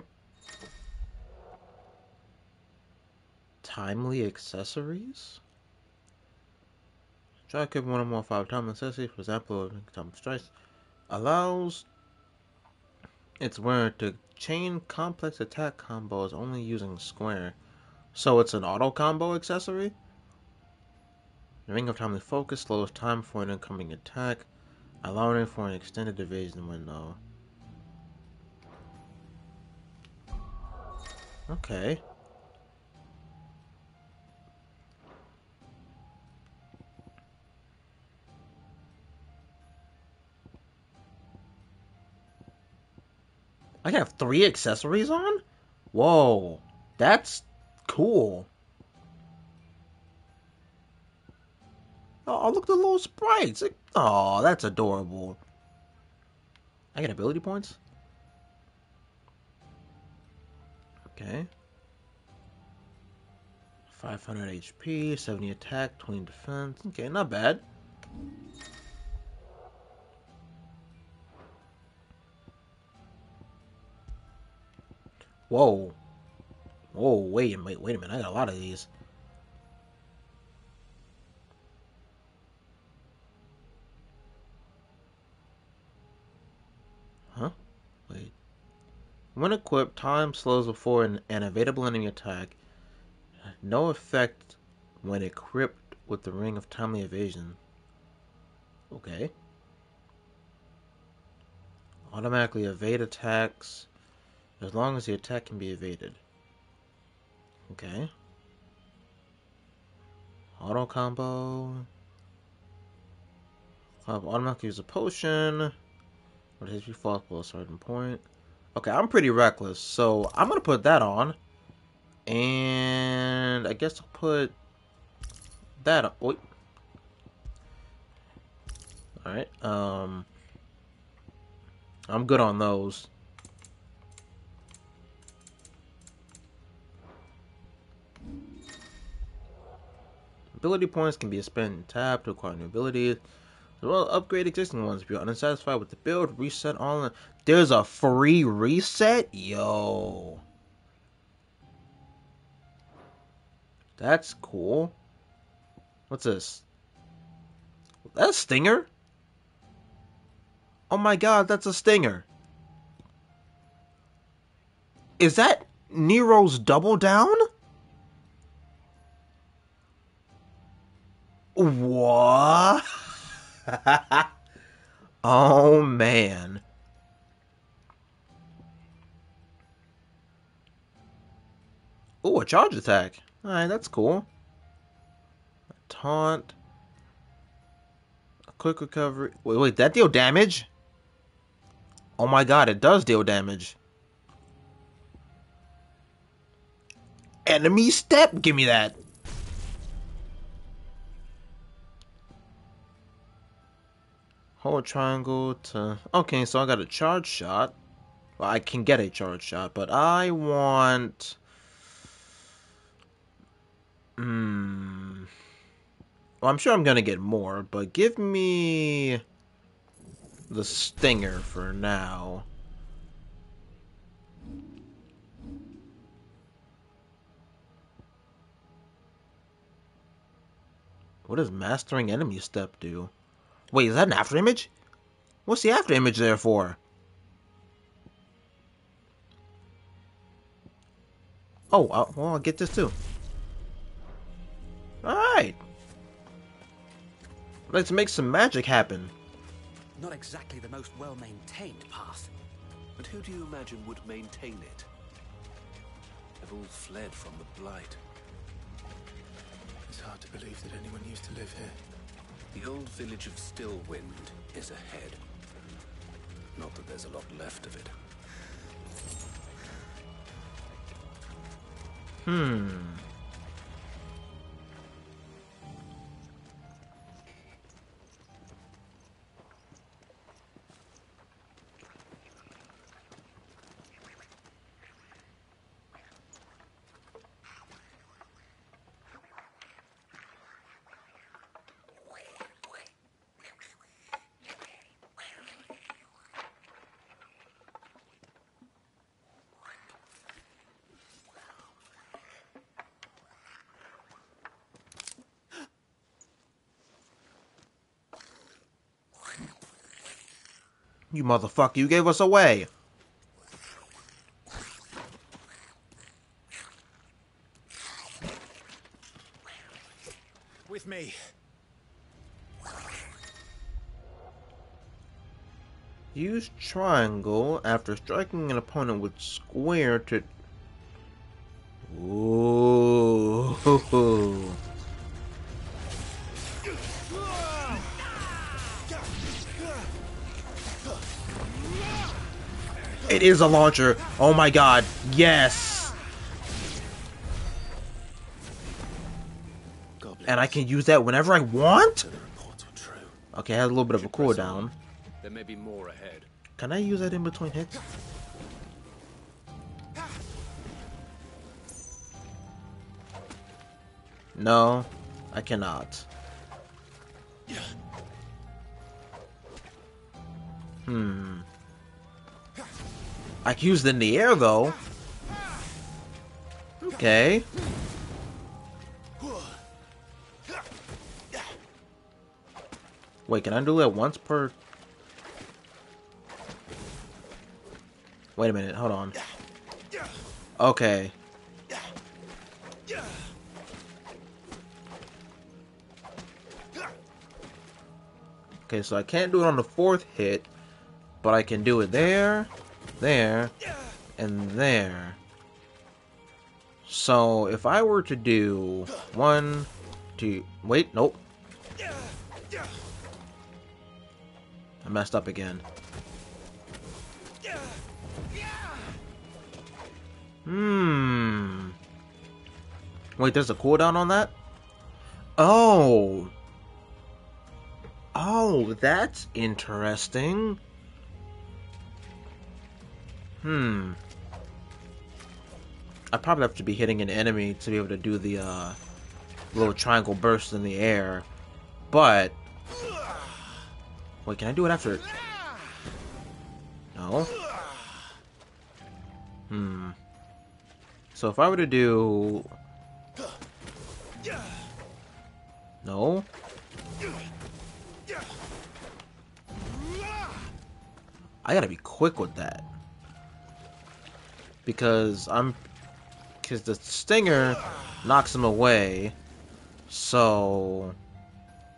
Timely accessories? Strike one or more five time accessories, for example, time strikes, allows its wearer to chain complex attack combos only using square. So it's an auto combo accessory? The Ring of Timely Focus slows time for an incoming attack, allowing for an extended evasion window. Okay. I have three accessories on? Whoa. That's cool. Oh, look at the little sprites. Oh, that's adorable. I get ability points? Okay. five hundred H P, seventy attack, twenty defense. Okay, not bad. Whoa. Whoa, wait a minute, wait a minute. I got a lot of these. Huh? Wait. When equipped, time slows before an, an evadable enemy attack. No effect when equipped with the Ring of Timely Evasion. Okay. Automatically evade attacks as long as the attack can be evaded. Okay. Auto combo. I'll automatically use a potion. What is H P falls below a certain point. Okay, I'm pretty reckless, so I'm going to put that on. And I guess I'll put that on. Wait. Alright, um, I'm good on those. Ability points can be spent and tapped to acquire new abilities. As well, upgrade existing ones. If you're unsatisfied with the build, reset online. There's a free reset? Yo. That's cool. What's this? That's a stinger? Oh my god, that's a stinger. Is that Nero's double down? What? Oh man. Oh, a charge attack. Alright, that's cool. A taunt. A quick recovery. Wait, wait, that deal damage? Oh my god, it does deal damage. Enemy step? Give me that. Hold triangle to... Okay, so I got a charge shot. Well, I can get a charge shot, but I want... Hmm... Well, I'm sure I'm gonna get more, but give me... the stinger for now. What does mastering enemy step do? Wait, is that an after image? What's the after image there for? Oh, I'll, well, I'll get this too. Alright. Let's make some magic happen. Not exactly the most well-maintained path. But who do you imagine would maintain it? They've all fled from the Blight. It's hard to believe that anyone used to live here. The old village of Stillwind is ahead. Not that there's a lot left of it. Hmm. You motherfucker, you gave us away. With me. Use triangle after striking an opponent with square to... Ooh. It is a launcher. Oh my god. Yes. Goblins. And I can use that whenever I want? Okay, I had a little bit of a cooldown. There may be more ahead. Can I use that in between hits? No, I cannot. Hmm. I can use it in the air, though. Okay. Wait, can I do that once per... Wait a minute, hold on. Okay. Okay, so I can't do it on the fourth hit, but I can do it there. There and there. So if I were to do one, two, wait, nope. I messed up again. Hmm. Wait, there's a cooldown on that? Oh. Oh, that's interesting. Hmm. I probably have to be hitting an enemy to be able to do the uh, little triangle burst in the air. But... Wait, can I do it after? No? Hmm. So if I were to do... No? I gotta be quick with that. Because I'm, because the stinger knocks him away. So,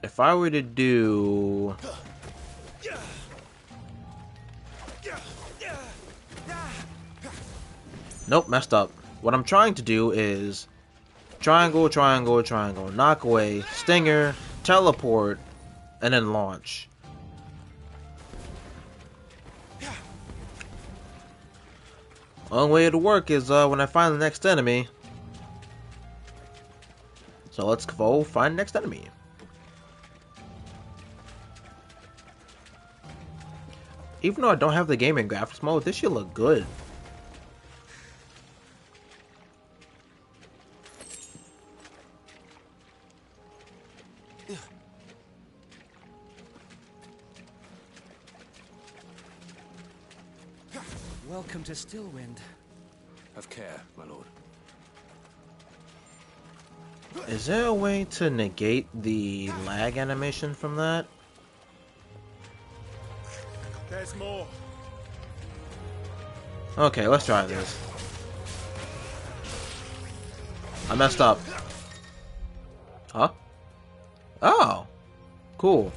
if I were to do, nope, messed up. What I'm trying to do is triangle, triangle, triangle, knock away, stinger, teleport, and then launch. Only way to work is uh, when I find the next enemy. So let's go find the next enemy. Even though I don't have the game in graphics mode, this should look good. Welcome to Stillwind. Have care, my lord. Is there a way to negate the lag animation from that? There's more. Okay, let's try this. I messed up. Huh? Oh, cool.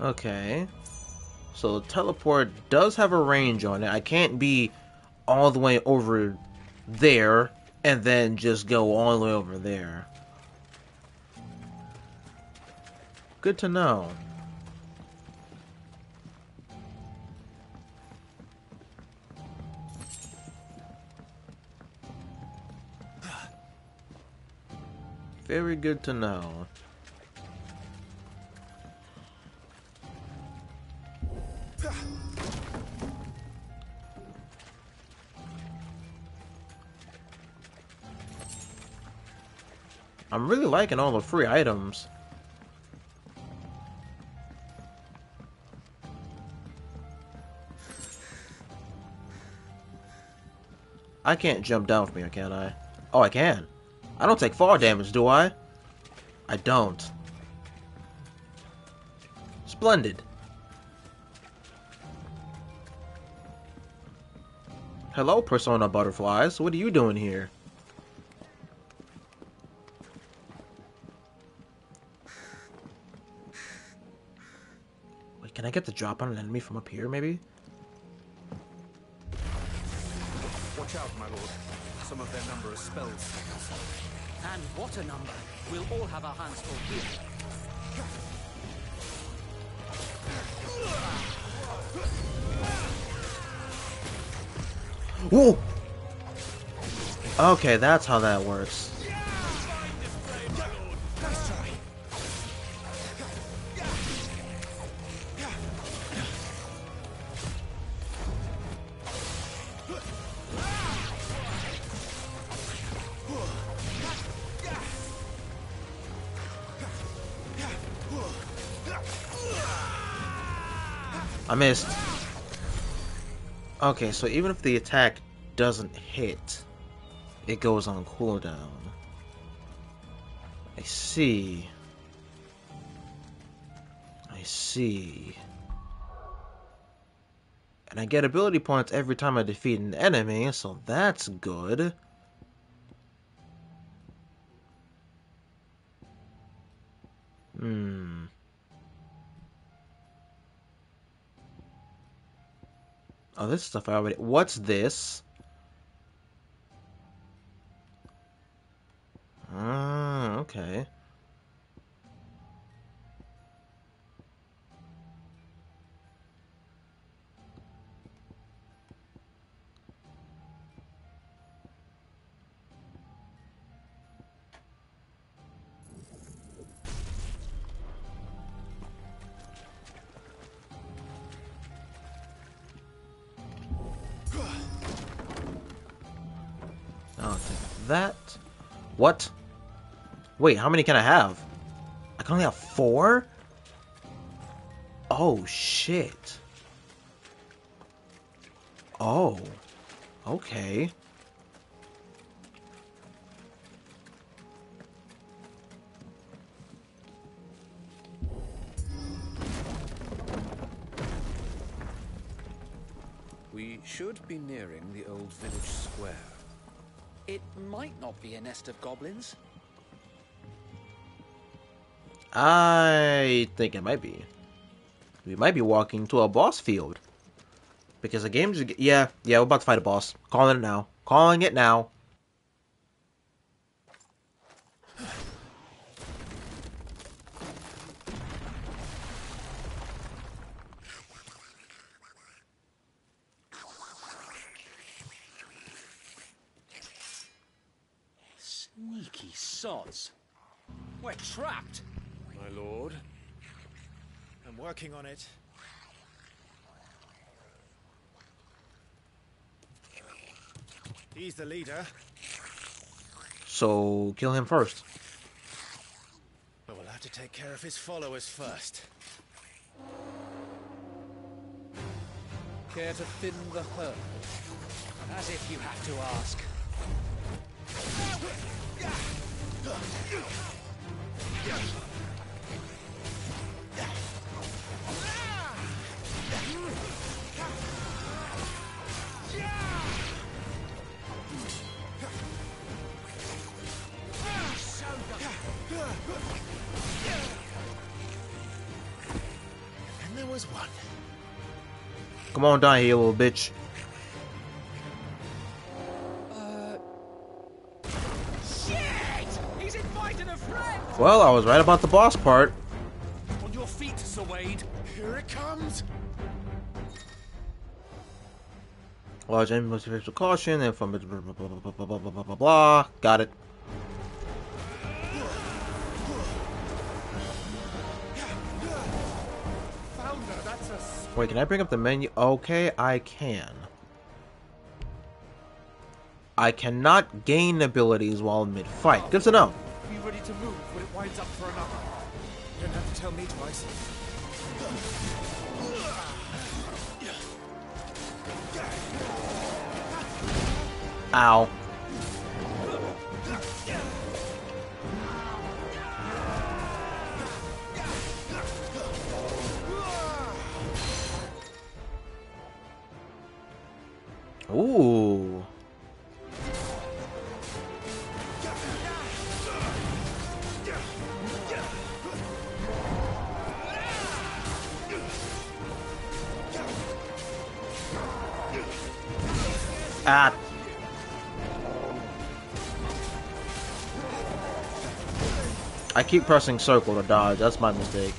Okay. So teleport does have a range on it. I can't be all the way over there and then just go all the way over there. Good to know. Very good to know. I'm really liking all the free items. I can't jump down from here, can I? Oh, I can. I don't take fall damage, do I? I don't. Splendid. Hello, Persona Butterflies. What are you doing here? Wait, can I get the drop on an enemy from up here, maybe? Watch out, my lord. Some of their number are spells. And what a number. We'll all have our hands full here. Whoa! Okay, that's how that works. I missed. Okay, so even if the attack doesn't hit, it goes on cooldown. I see. I see. And I get ability points every time I defeat an enemy, so that's good. Hmm. Oh, this stuff I already... What's this? Ah, okay. That? What? Wait, how many can I have? I can only have four? Oh, shit. Oh. Okay. We should be nearing the old village square. It might not be a nest of goblins. I think it might be. We might be walking to a boss field. Because the game's... Yeah, yeah, we're about to fight a boss. Calling it now. Calling it now. We're trapped, my lord. I'm working on it. He's the leader. So kill him first. But we'll have to take care of his followers first. Care to thin the herd? As if you have to ask. Come on down here, little bitch. Uh... Shit! He's invited a friend! Well, I was right about the boss part. On your feet, Sir Wade. Here it comes. Large enemy must be faced with caution and from blah blah blah blah blah blah blah blah blah. Got it. Wait, can I bring up the menu? Okay, I can. I cannot gain abilities while mid-fight. Good to know. Be ready to move when it winds up for another. You don't have to tell me twice. Ow. Ooh. Ah. I keep pressing circle to dodge. That's my mistake.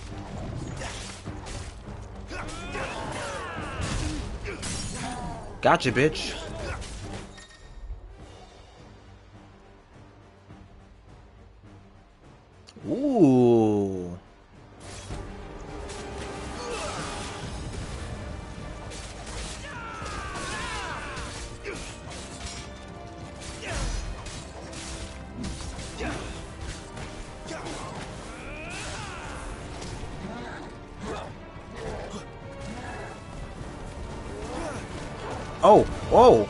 Gotcha, bitch. Ooh. Oh, whoa.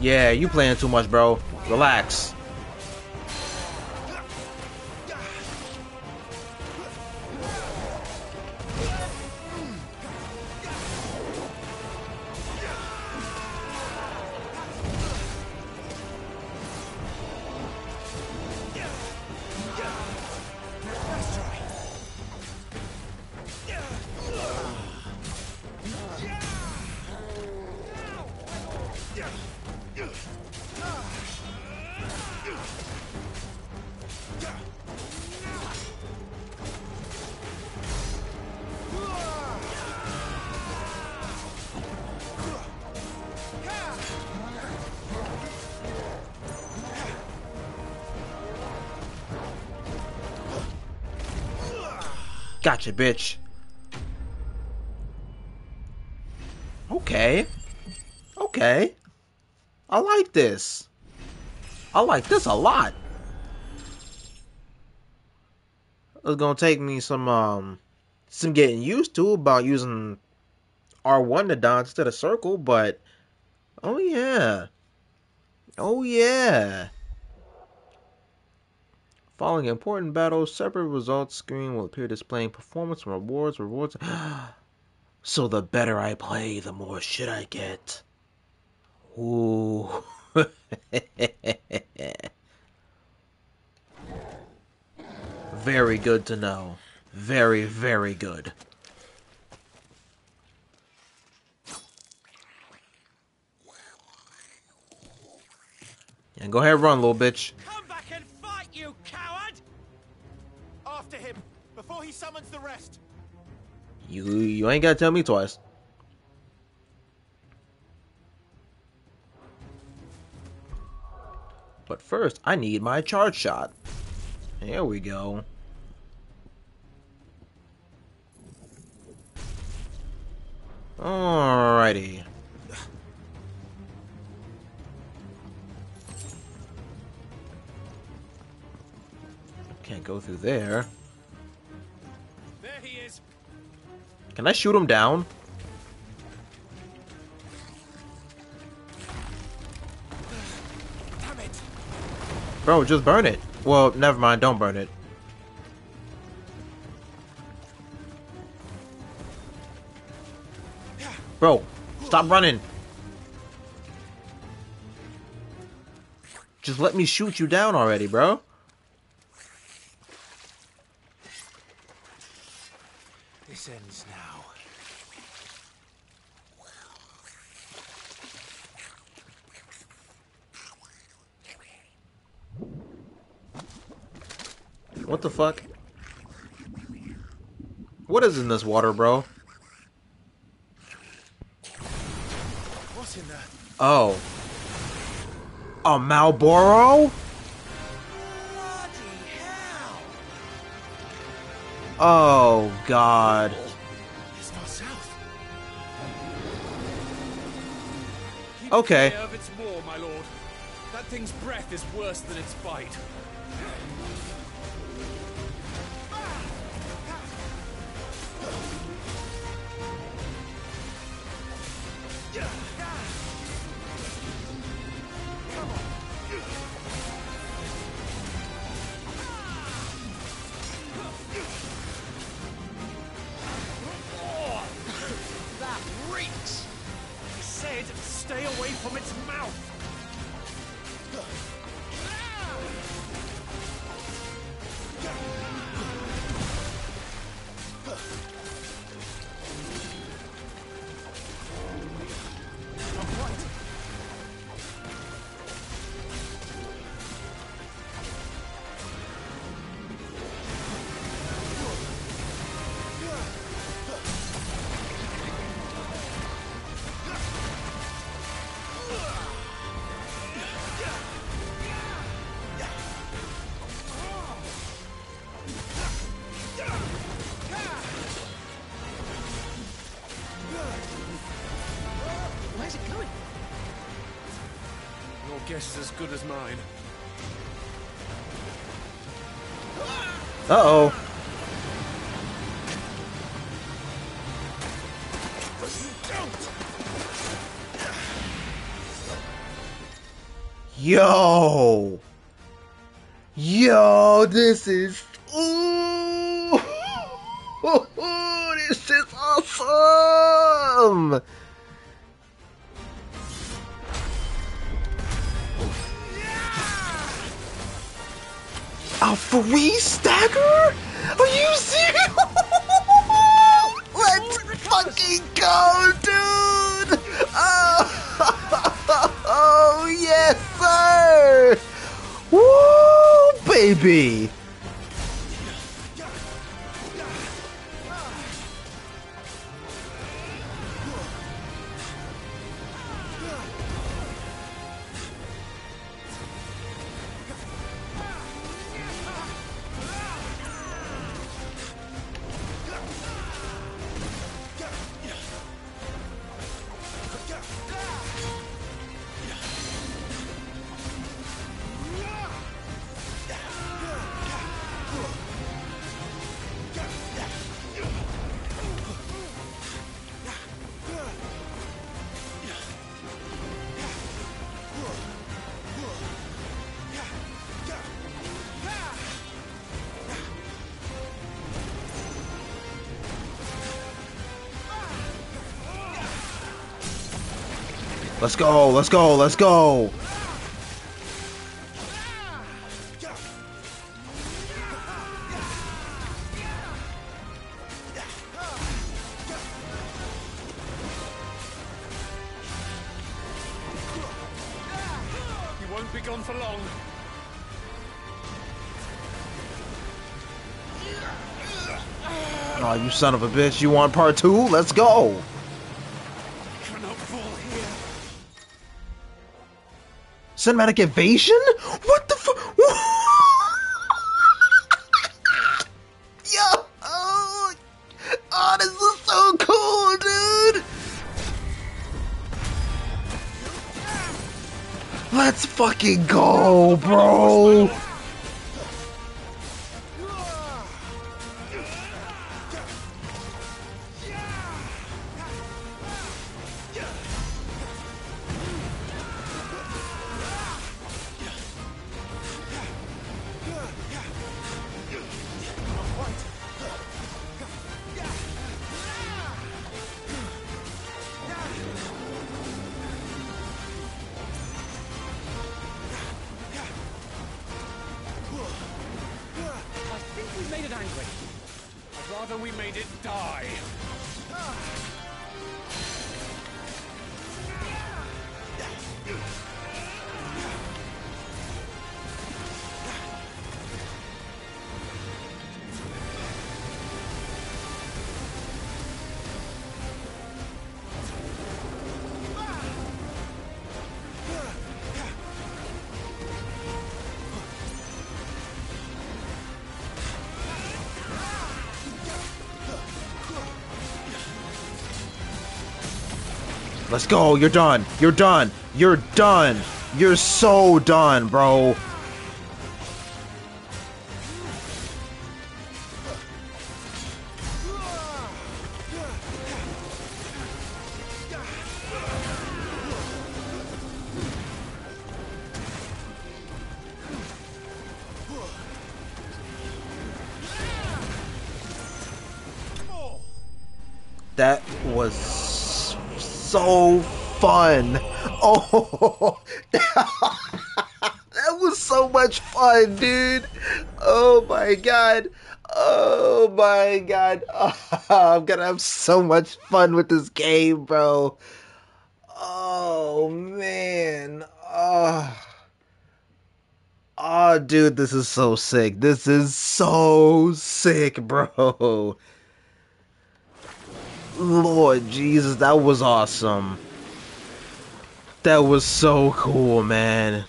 Yeah, you playing too much, bro. Relax. Gotcha, bitch. Okay. Okay. I like this. I like this a lot. It's gonna take me some um some getting used to about using R one to dodge instead of circle, but oh yeah. Oh yeah. Following important battles, separate results screen will appear displaying performance and rewards, rewards. So the better I play, the more shit I get. Ooh. Very good to know. Very, very good. And go ahead, run, little bitch. Come back and fight, you coward! After him, before he summons the rest. You, you ain't gotta tell me twice. But first, I need my charge shot. Here we go. Alrighty. Can't go through there. There he is. Can I shoot him down? Damn it. Bro, just burn it. Well, never mind, don't burn it. Bro, stop running. Just let me shoot you down already, bro. now. What the fuck? What is in this water, bro? What's in there? Oh. A Marlboro? Oh, God. It's not south. Okay. Keep care of its war, my lord. That thing's breath is worse than its bite. Guess is as good as mine. Uh-oh. Yo. Yo, this is ooh. This is awesome. A free stagger? Are you serious? Let's fucking go, dude! Oh, oh yes, sir! Woo, baby! Let's go, let's go, let's go! You won't be gone for long. Oh, you son of a bitch, you want part two? Let's go! Cinematic invasion? What the fuck? Yo! Oh, oh, this is so cool, dude! Let's fucking go, bro! Made it angry. I'd rather we made it die. Let's go. You're done. You're done. You're done. You're so done, bro. That was so fun. Oh, that was so much fun, dude. Oh my god. Oh my god. Oh, I'm gonna have so much fun with this game, bro. Oh man. Oh. Oh dude, this is so sick. This is so sick, bro. Lord Jesus, that was awesome. That was so cool, man.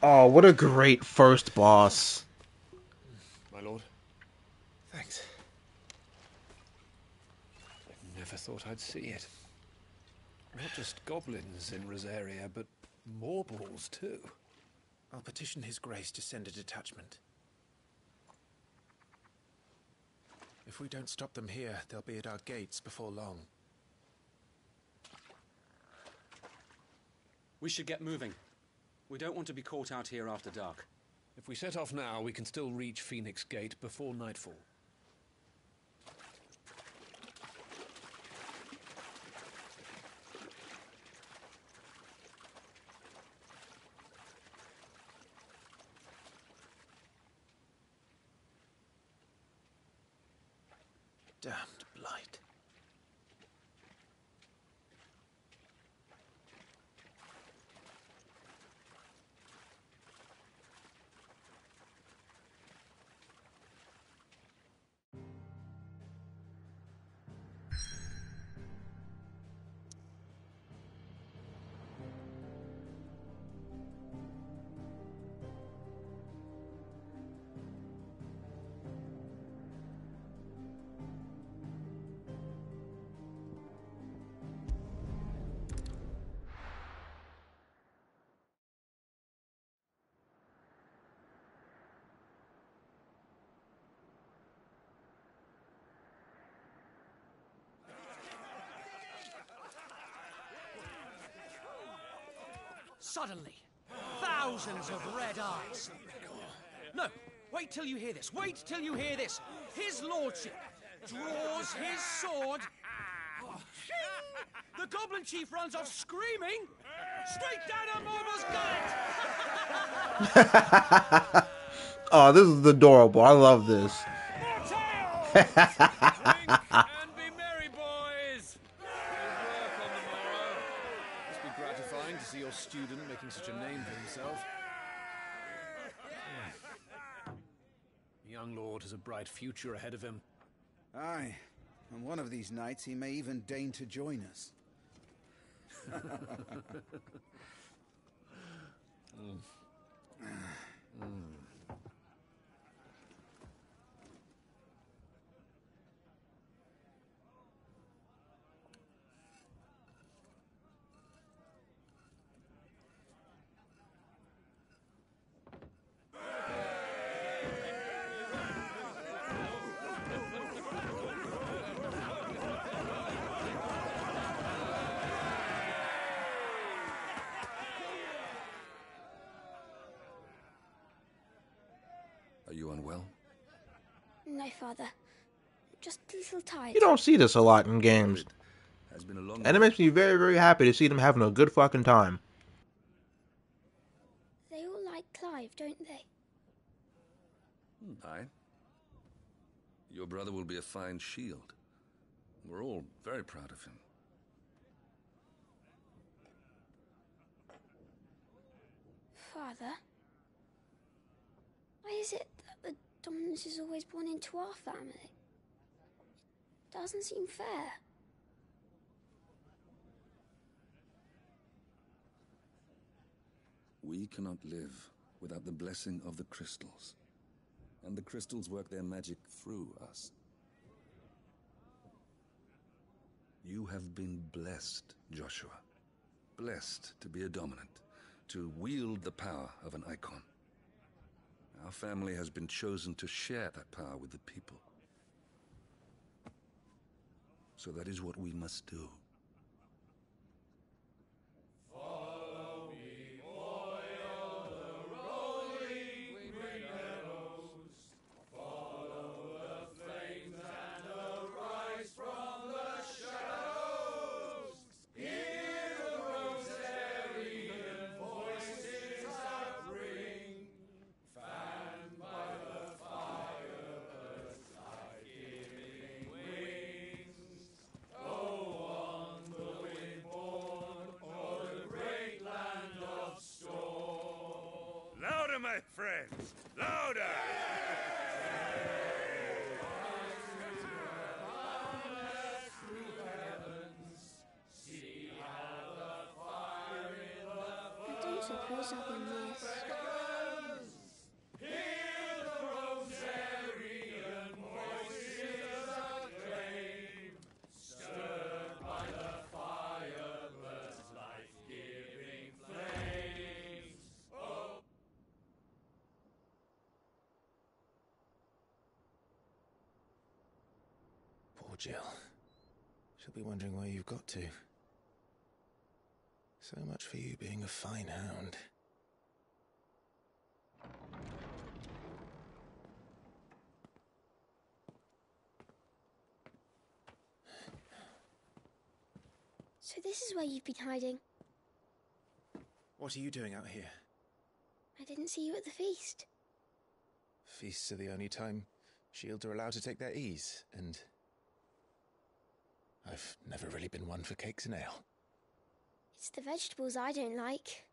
Oh, what a great first boss. My lord. Thanks. I never thought I'd see it. Not just goblins in Rosaria, but mortals too. I'll petition his grace to send a detachment. If we don't stop them here, they'll be at our gates before long. We should get moving. We don't want to be caught out here after dark. If we set off now, we can still reach Phoenix Gate before nightfall. Damned blight. Suddenly, thousands of red eyes. No, wait till you hear this. Wait till you hear this. His lordship draws his sword. The goblin chief runs off screaming straight down a Mormor's gullet. Oh, this is adorable. I love this. Student making such a name for himself. Yeah. The young lord has a bright future ahead of him. Aye, and one of these nights he may even deign to join us. mm. Mm. Father, just a little tired. You don't see this a lot in games, and it makes me very, very happy to see them having a good fucking time. They all like Clive, don't they? Aye. Your brother will be a fine shield. We're all very proud of him. Father, why is it that the dominance is always born into our family? It doesn't seem fair. We cannot live without the blessing of the crystals, and the crystals work their magic through us. You have been blessed, Joshua. Blessed to be a dominant, to wield the power of an icon. Our family has been chosen to share that power with the people. So that is what we must do. Follow me, oil the rolling green meadows. Follow the flames and arise from the shadows. Hear the Rosarian voices that ring, fanned by the fire birds like giving wings. Oh, on the wind born o'er the great land of storm. Louder, my friends! Louder! Yeah! Jill, she'll be wondering where you've got to. So much for you being a fine hound. So this is where you've been hiding. What are you doing out here? I didn't see you at the feast. Feasts are the only time Shields are allowed to take their ease, and I've never really been one for cakes and ale. It's the vegetables I don't like.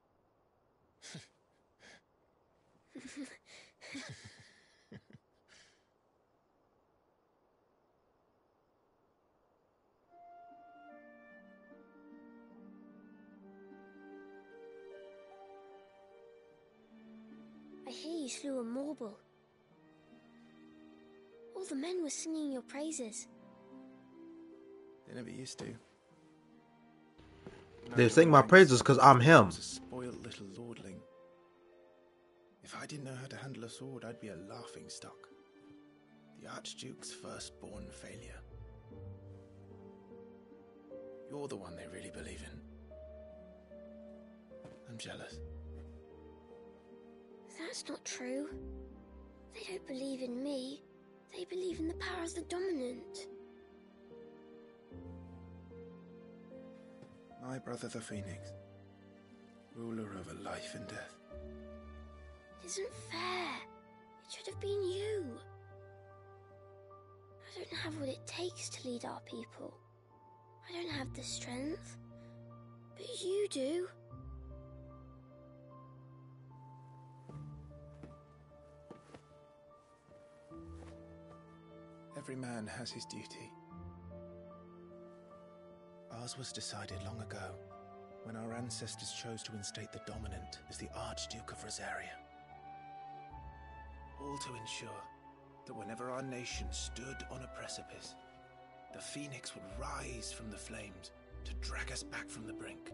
I hear you slew a marble. All the men were singing your praises. They never used to. No, they sing my praises because I'm him. A spoiled little lordling. If I didn't know how to handle a sword, I'd be a laughing stock. The Archduke's firstborn failure. You're the one they really believe in. I'm jealous. That's not true. They don't believe in me. They believe in the power of the dominant. My brother the Phoenix, ruler over life and death. It isn't fair. It should have been you. I don't have what it takes to lead our people. I don't have the strength, but you do. Every man has his duty. Ours was decided long ago, when our ancestors chose to instate the dominant as the Archduke of Rosaria. All to ensure that whenever our nation stood on a precipice, the Phoenix would rise from the flames to drag us back from the brink.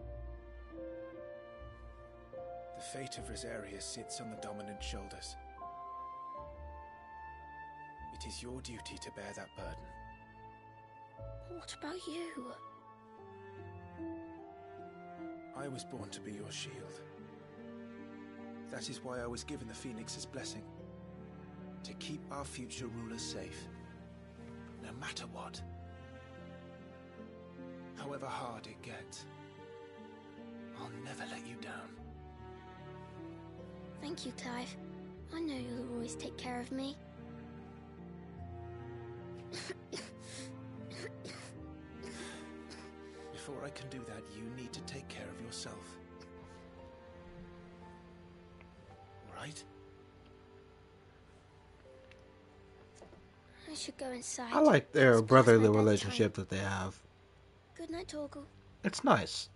The fate of Rosaria sits on the dominant's shoulders. It is your duty to bear that burden. What about you? I was born to be your shield. That is why I was given the Phoenix's blessing. To keep our future rulers safe, no matter what. However hard it gets, I'll never let you down. Thank you, Clive. I know you'll always take care of me. Before I can do that, you need to take care of yourself. All right? I should go inside. I like their it's brotherly relationship that they have. Good night, Torkel. It's nice.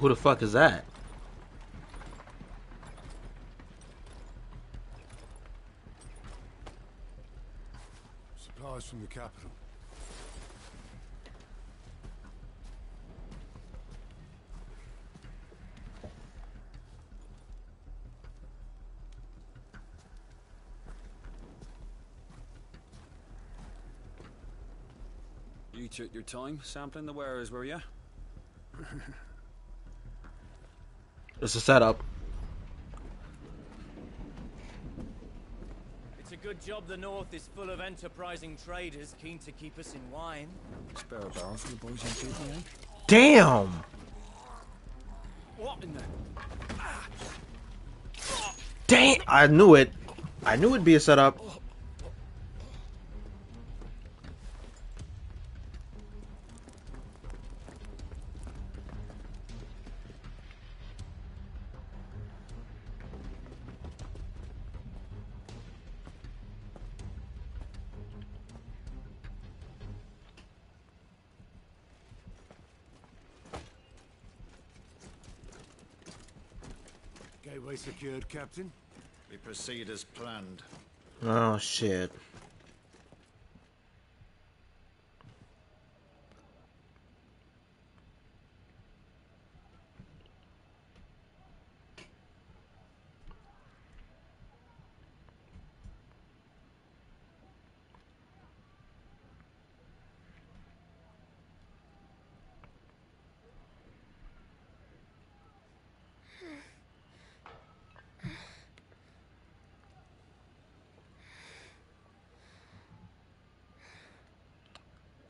Who the fuck is that? Supplies from the capital. You took your time sampling the wares, were you? It's a setup. It's a good job the north is full of enterprising traders keen to keep us in wine. Spare a barrel for the boys in G T A. Damn! What in there? Damn! I knew it. I knew it'd be a setup. Gateway secured, Captain. We proceed as planned. Oh shit.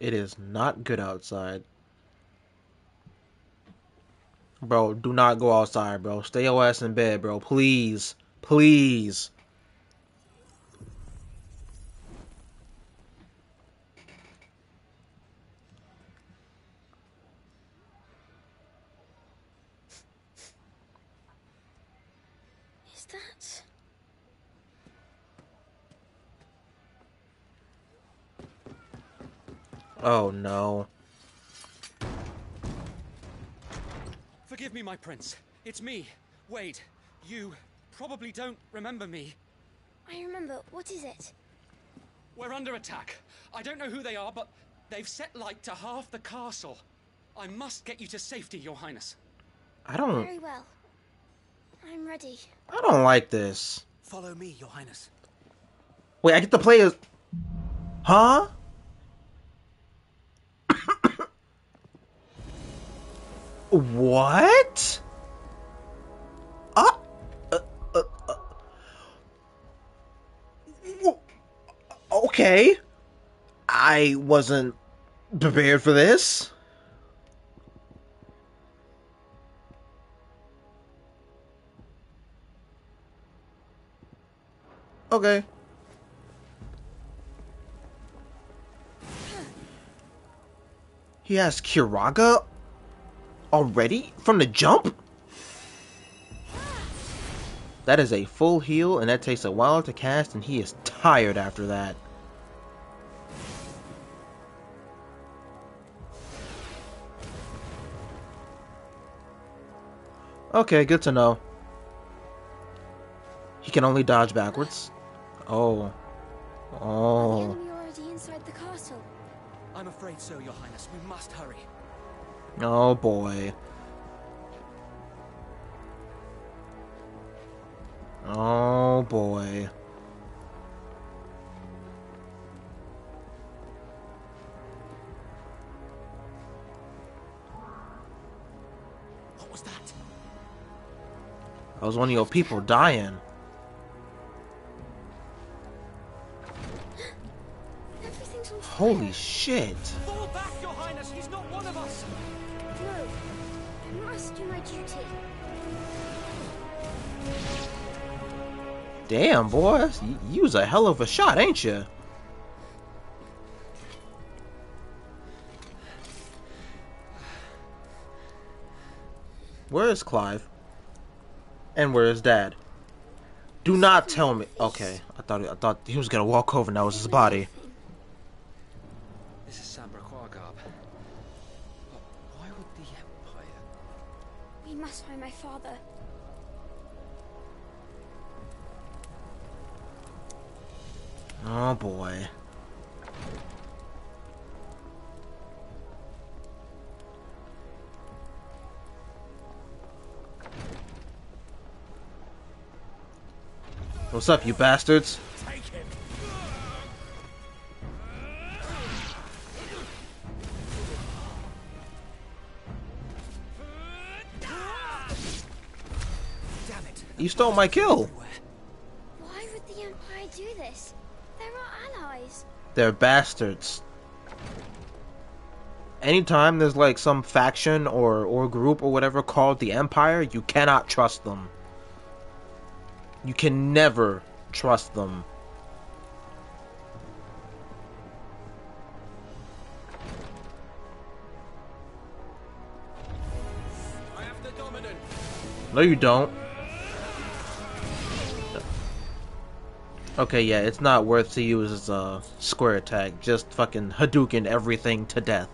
It is not good outside. Bro, do not go outside, bro. Stay your ass in bed, bro. Please. Please. Is that... Oh no. Forgive me, my prince. It's me. Wade. You probably don't remember me. I remember. What is it? We're under attack. I don't know who they are, but they've set light to half the castle. I must get you to safety, Your Highness. I don't... Very well. I'm ready. I don't like this. Follow me, Your Highness. Wait, I get to play as... Huh? What? Uh, uh, uh, uh. Okay. I wasn't prepared for this. Okay. He has Kiraga? Already? From the jump? That is a full heal, and that takes a while to cast, and he is tired after that. Okay, good to know. He can only dodge backwards. Oh. Oh. Are the enemy already inside the castle? I'm afraid so, Your Highness. We must hurry. Oh boy. Oh boy. What was that? That was one of your people dying. Everything's on fire. Holy shit. Fall back, Your Highness. He's not one of us. No, I must do my duty. Damn, boy, you was a hell of a shot, ain't you? Where is Clive? And where is Dad? Do not tell me. Okay, I thought I thought he was gonna walk over. Now it was his body. must find my father. Oh boy. What's up, you bastards? Take him. Damn it. You stole my kill. Why would the Empire do this? They're our allies. They're bastards. Anytime there's like some faction or or group or whatever called the Empire, you cannot trust them. You can never trust them. I have the dominant. No, you don't. Okay, yeah, it's not worth to use as a square attack. Just fucking Hadouken everything to death.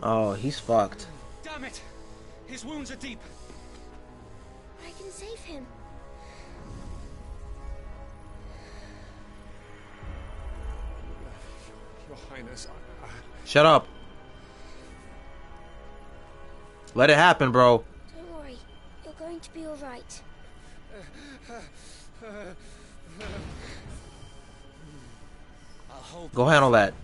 Oh, he's fucked. Damn it! His wounds are deep. I can save him. Your Highness, I, I... Shut up. Let it happen, bro. Don't worry. You're going to be all right. I'll hold. Go handle that.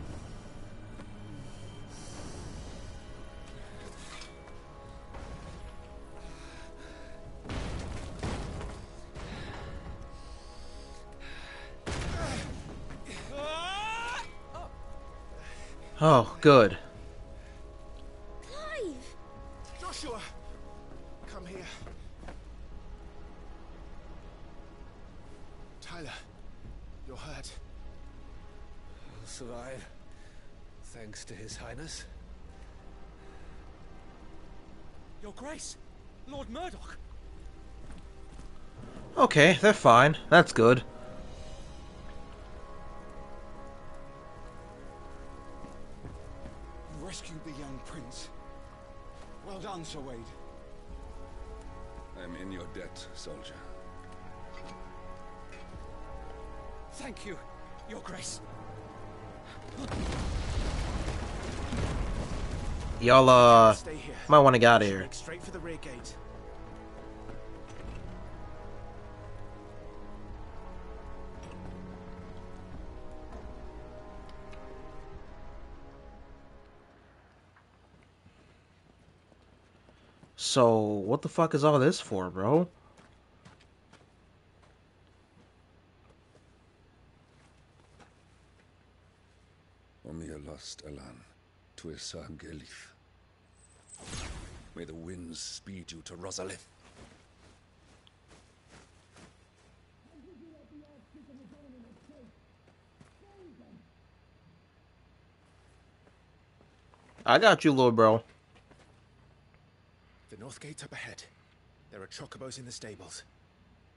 Oh, good. Clive! Joshua! Come here. Tyler, you're hurt. I'll survive. Thanks to His Highness. Your Grace! Lord Murdoch! Okay, they're fine. That's good. Sir Wade. I'm in your debt, soldier. Thank you, Your Grace. Y'all, uh, might want to get out of here. Straight for the rear gate. So, what the fuck is all this for, bro? Omia lost Alan to Esargelith. May the winds speed you to Rosalith. I got you, little bro. The north gate's up ahead. There are chocobos in the stables.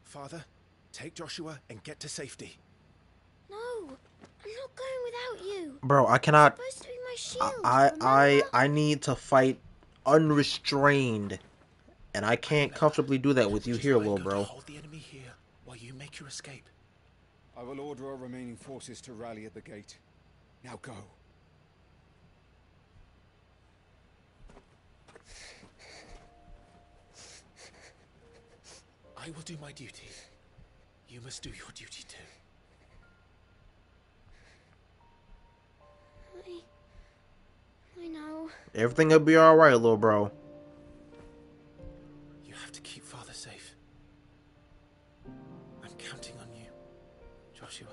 Father, take Joshua and get to safety. No, I'm not going without you. Bro, I cannot. It's supposed to be my shield. I I I, I need to fight unrestrained, and I can't comfortably do that with you here, little bro. Hold the enemy here while you make your escape. I will order our remaining forces to rally at the gate. Now go. I will do my duty. You must do your duty too. I... I know. Everything will be alright, little bro. You have to keep Father safe. I'm counting on you, Joshua.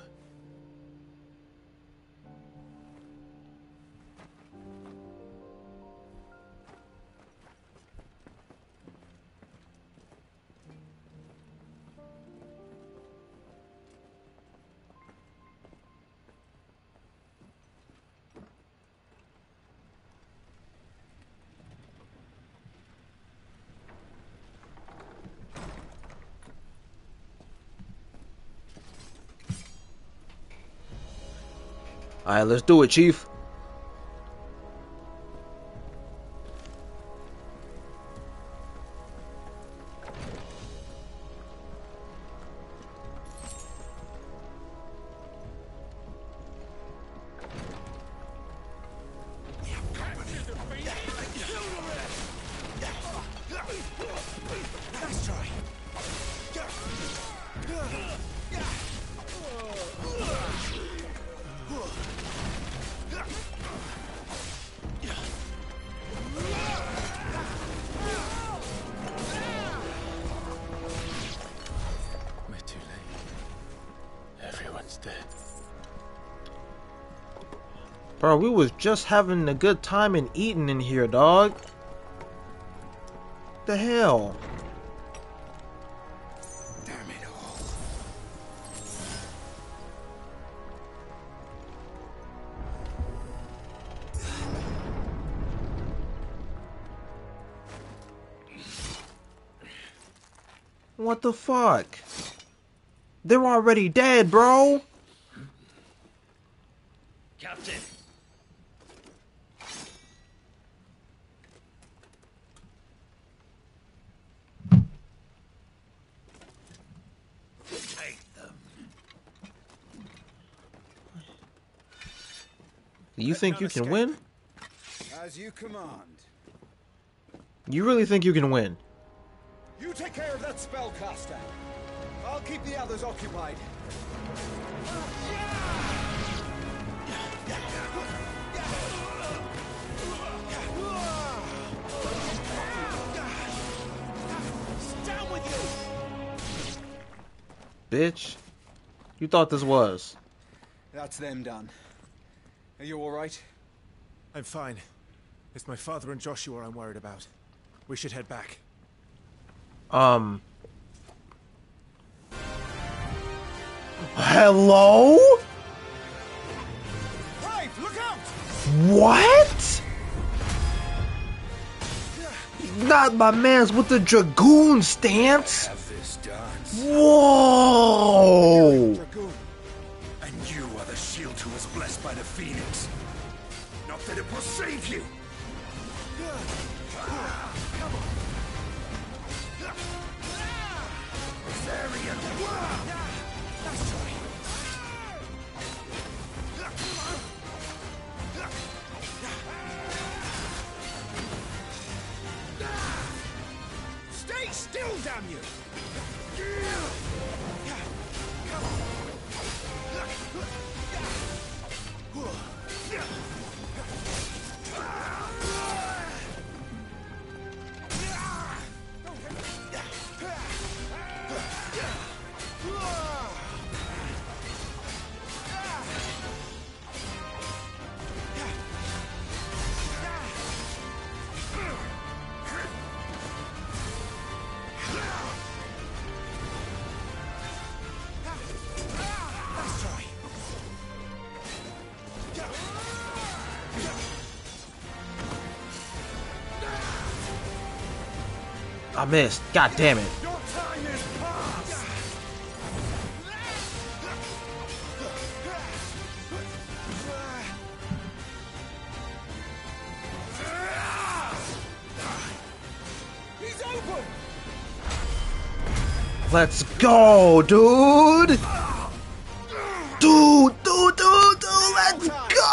Alright, let's do it, Chief. Bro, we was just having a good time and eating in here, dog. What the hell? Damn it all. What the fuck? They're already dead, bro. Captain. You think you can win? As you command. You really think you can win? You take care of that spellcaster. I'll keep the others occupied. Down with you, bitch! You thought this was? That's them done. Are you all right? I'm fine. It's my father and Joshua I'm worried about. We should head back. Um. Hello? Hey, look out! What? Not my man's with the dragoon stance. Have this dance. Whoa! Shield who was blessed by the Phoenix. Not that it will save you. Come on. Rosaria. That's right. Stay still, damn you. Come on. I missed. God damn it. Your time is past. He's open. Let's go, dude. Dude, dude, dude, dude, let's go.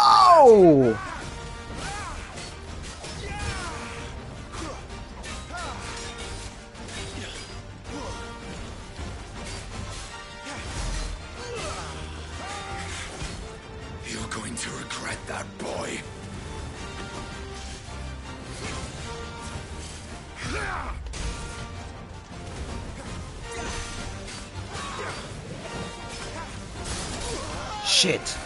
Shit.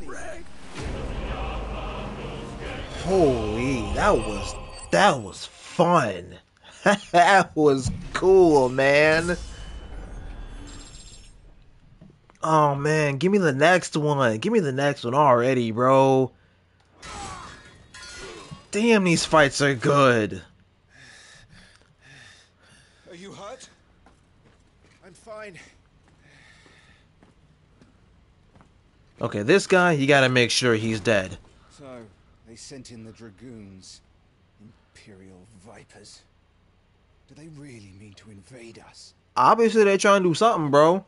wrecked. Holy, that was that was fun. That was cool, man. Oh man, give me the next one. Give me the next one already, bro. Damn, these fights are good. Are you hurt? I'm fine. Okay, this guy, you gotta make sure he's dead. So, they sent in the Dragoons. Imperial Vipers. Do they really mean to invade us? Obviously, they're trying to do something, bro.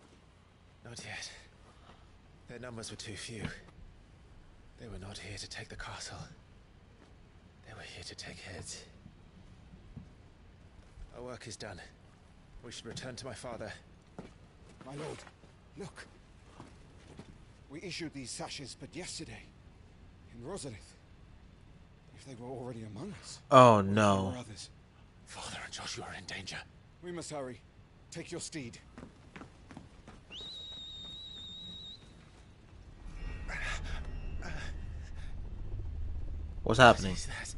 Not yet. Their numbers were too few. They were not here to take the castle. They were here to take heads. Our work is done. We should return to my father. My lord, look. We issued these sashes but yesterday. In Rosalith. If they were already among us. Oh no. Others. Father and Joshua are in danger. We must hurry. Take your steed. What's happening? What is that?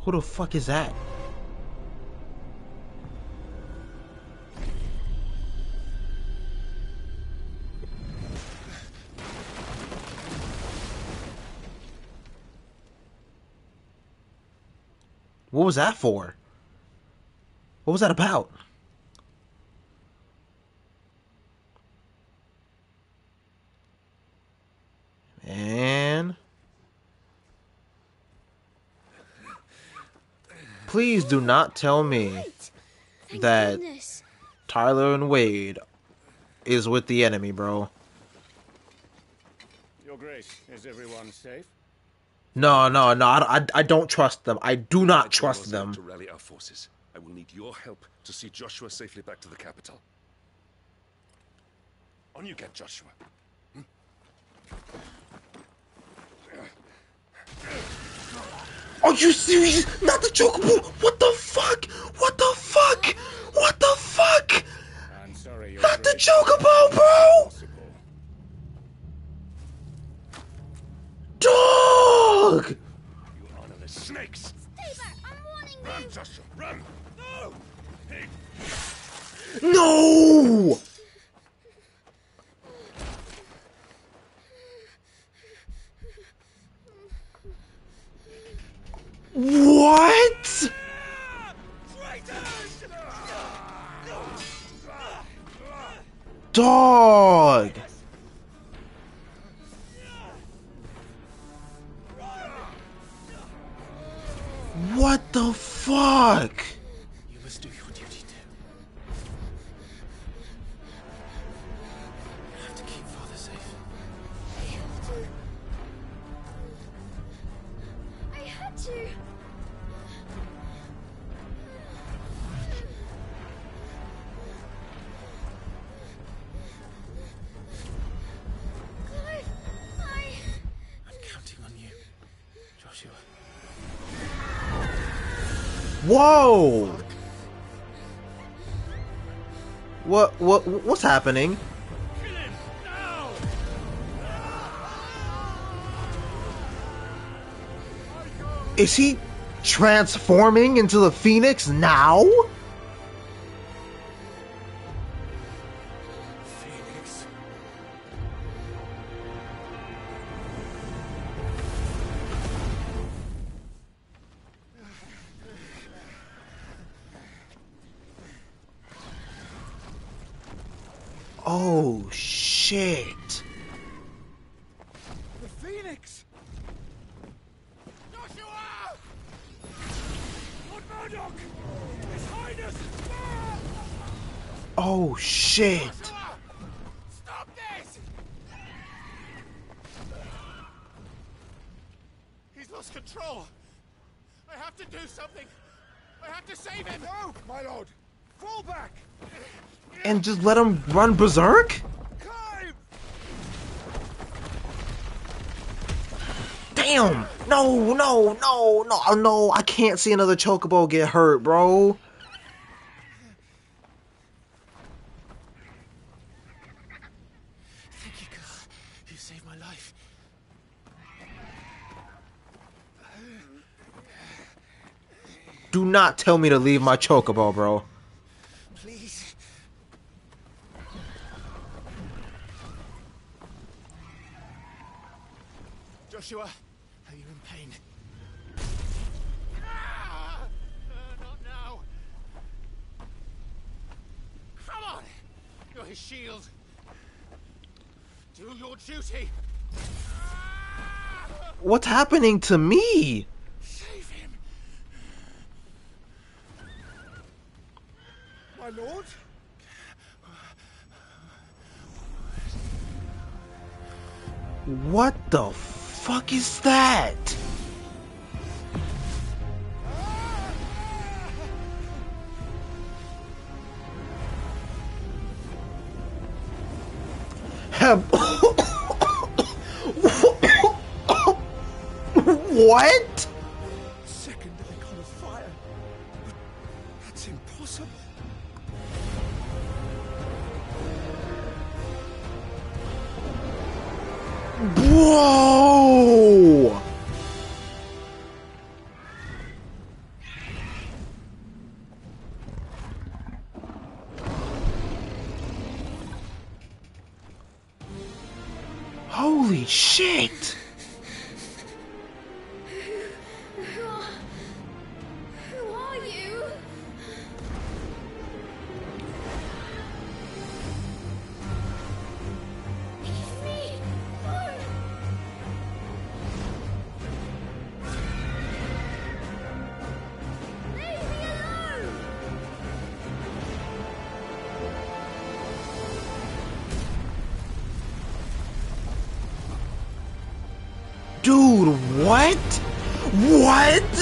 Who the fuck is that? What was that for? What was that about? And please do not tell me that Tyler and Wade is with the enemy, bro. Your Grace, is everyone safe? No, no, no. I, I, I don't trust them. I do not trust them. To rally our forces, I will need your help to see Joshua safely back to the capital. On you get, Joshua. Hmm? Are you serious? Not the joke, bro. What the fuck? What the fuck? What the fuck? I'm sorry, not the joke about, bro. Dog. You honor the snakes. Stay back. I'm warning you. Run, Joshua. Run. No. Hey. No. What? Dog. What the fuck? You must do your duty too. You have to keep Father safe. I have to. I had to. Whoa! What, what, what's happening? Kill him now. Is he transforming into the Phoenix now? Phoenix. Oh shit! The Phoenix! Joshua! Lord Murdoch! His Highness! Oh shit! Joshua! Stop this! He's lost control. I have to do something. I have to save him. No, my lord. Fall back. And just let him run berserk? Clive! Damn! No, no, no, no, no, I can't see another chocobo get hurt, bro. Do not tell me to leave my chocobo, bro. Please. Joshua, are you in pain? Ah! Uh, not now. Come on. You're his shield. Do your duty. Ah! What's happening to me? My lord? What the fuck is that? Have what? Second icon of fire. That's impossible. Whoa! Holy shit! Who are, who are you? Dude, what? What?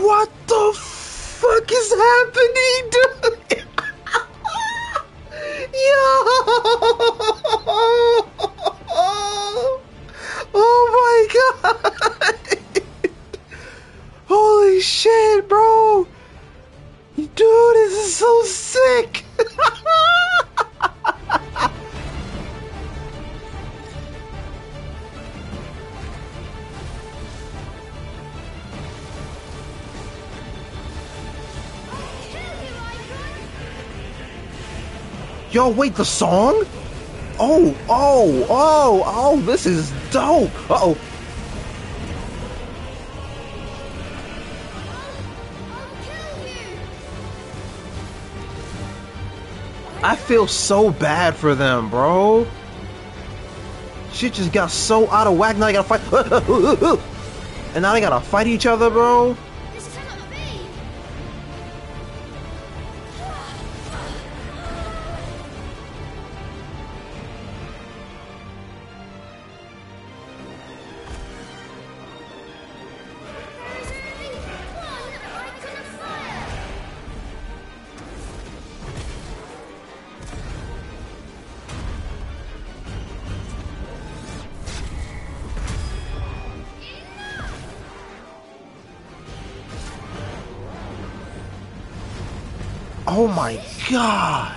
What the fuck is happening, dude? Yo! Oh my god! Holy shit, bro! Dude, this is so sick! Yo, wait, the song? Oh, oh, oh, oh, this is dope! Uh-oh. I feel so bad for them, bro. Shit just got so out of whack. Now they gotta fight, and now they gotta fight each other, bro. This cannot be. Oh my god!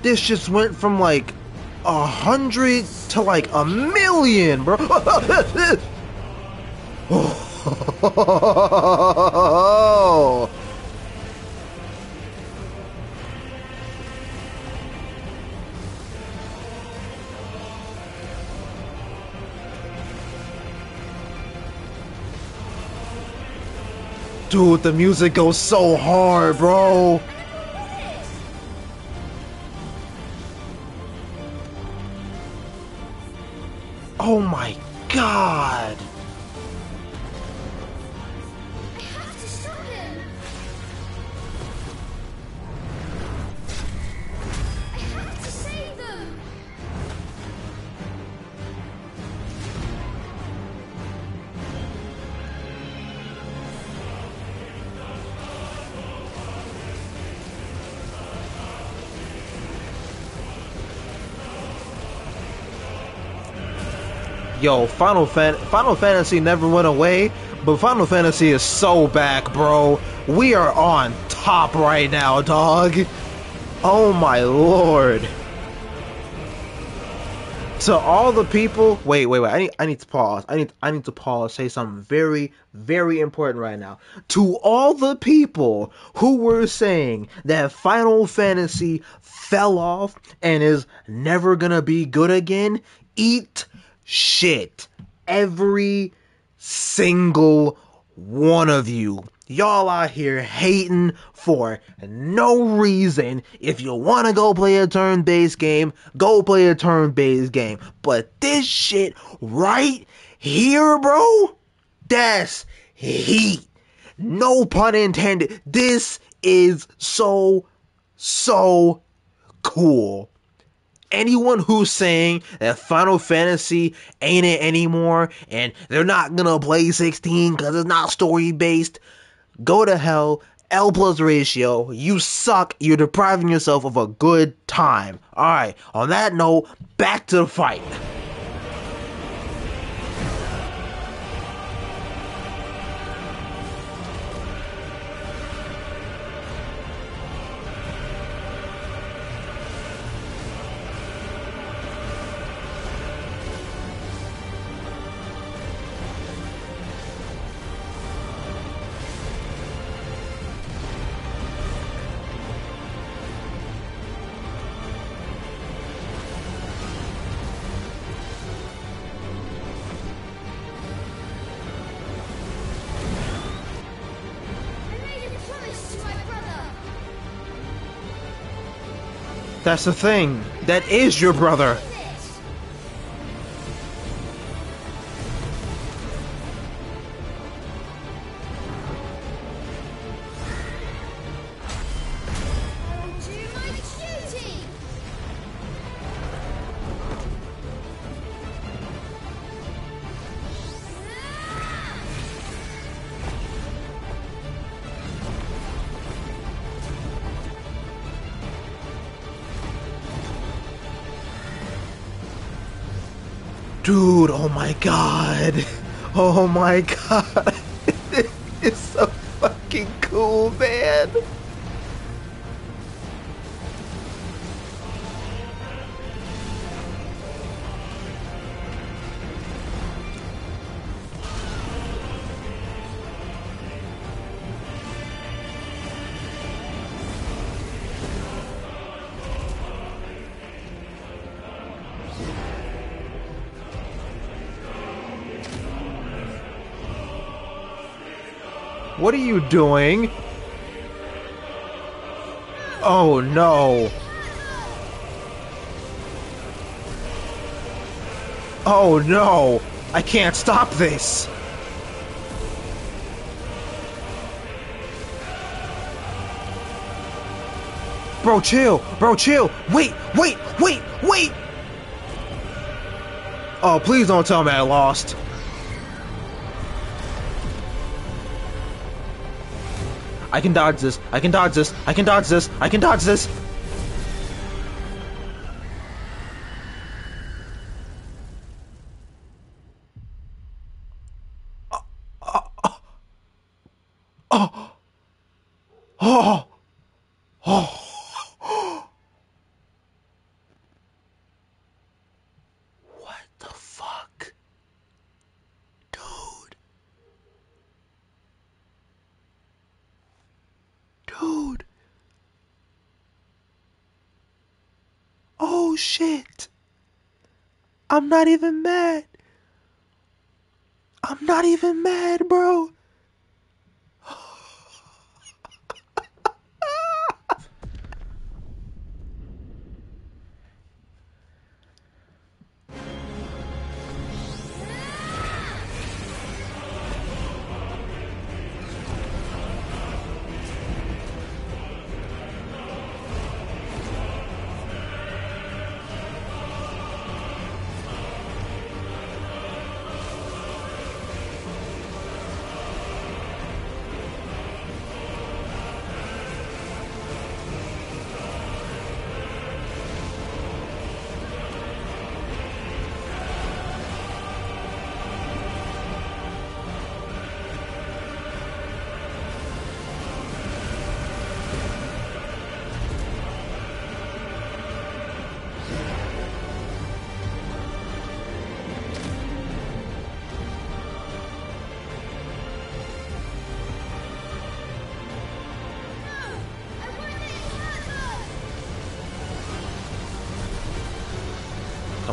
This just went from like a hundred to like a million, bro! Oh. Dude, the music goes so hard, bro. Oh my god. I have to stop him. I have to save them. Yo, Final Fan Final Fantasy never went away, But Final Fantasy is so back, bro. We are on top right now, dog. Oh my lord. To all the people, wait, wait, wait. I need, I need to pause. I need, I need to pause. Say something very, very important right now. To all the people who were saying that Final Fantasy fell off and is never gonna be good again, eat shit. Every single one of you. Y'all out here hating for no reason. If you want to go play a turn-based game, go play a turn-based game. But this shit right here, bro, that's heat. No pun intended. This is so, so cool. Anyone who's saying that Final Fantasy ain't it anymore and they're not gonna play sixteen because it's not story-based, go to hell. L plus ratio. You suck. You're depriving yourself of a good time. Alright, on that note, back to the fight. That's the thing. That is your brother. Dude, oh my god. Oh my god. It's so fucking cool, man. What are you doing? Oh no. Oh no. I can't stop this. Bro, chill. Bro, chill. Wait, wait, wait, wait. Oh, please don't tell me I lost. I can dodge this, I can dodge this, I can dodge this, I can dodge this! Oh! Oh! Oh! Oh! Oh. What the fuck? Dude! Dude. Oh shit. I'm not even mad. I'm not even mad, bro.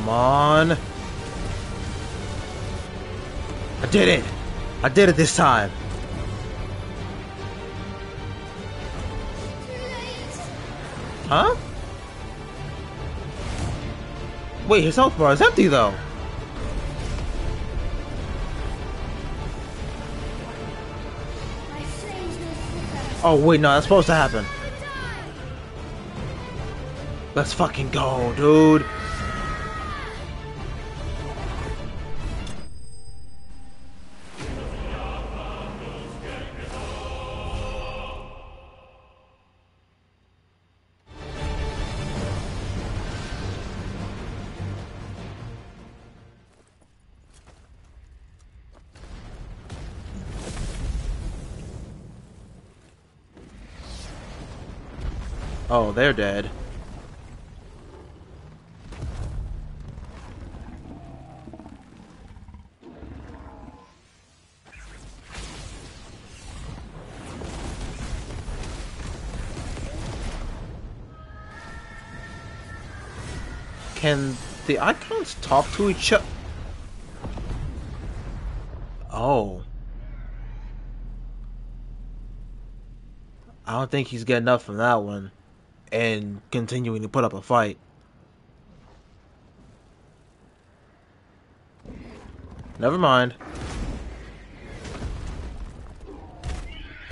Come on. I did it. I did it this time. Huh? Wait, his health bar is empty though. Oh wait, no, that's supposed to happen. Let's fucking go, dude. Oh, they're dead. Can the icons talk to each other? Oh. I don't think he's getting up from that one. And continuing to put up a fight. Never mind.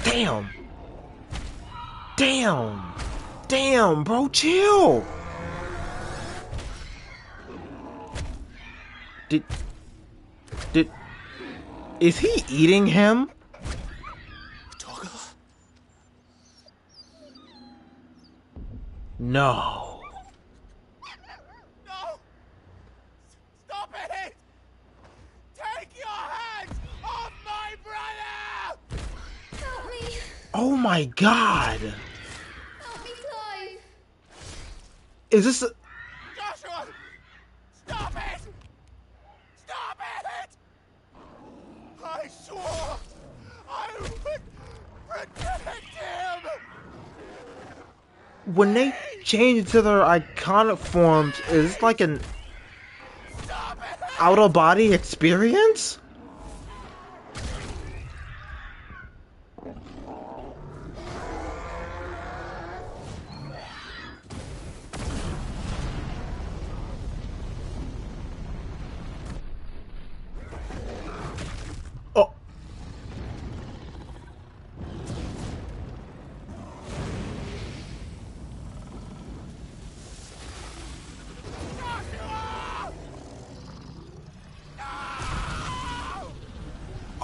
Damn. Damn. Damn, bro, chill. Did... Did... Is he eating him? No. No. Stop it. Take your hands off my brother. Help me. Oh my god. Help me, Clive. Is this a... Joshua? Stop it. Stop it. I swore I would protect him. When they change to their iconic forms, is this like an out-of-body experience?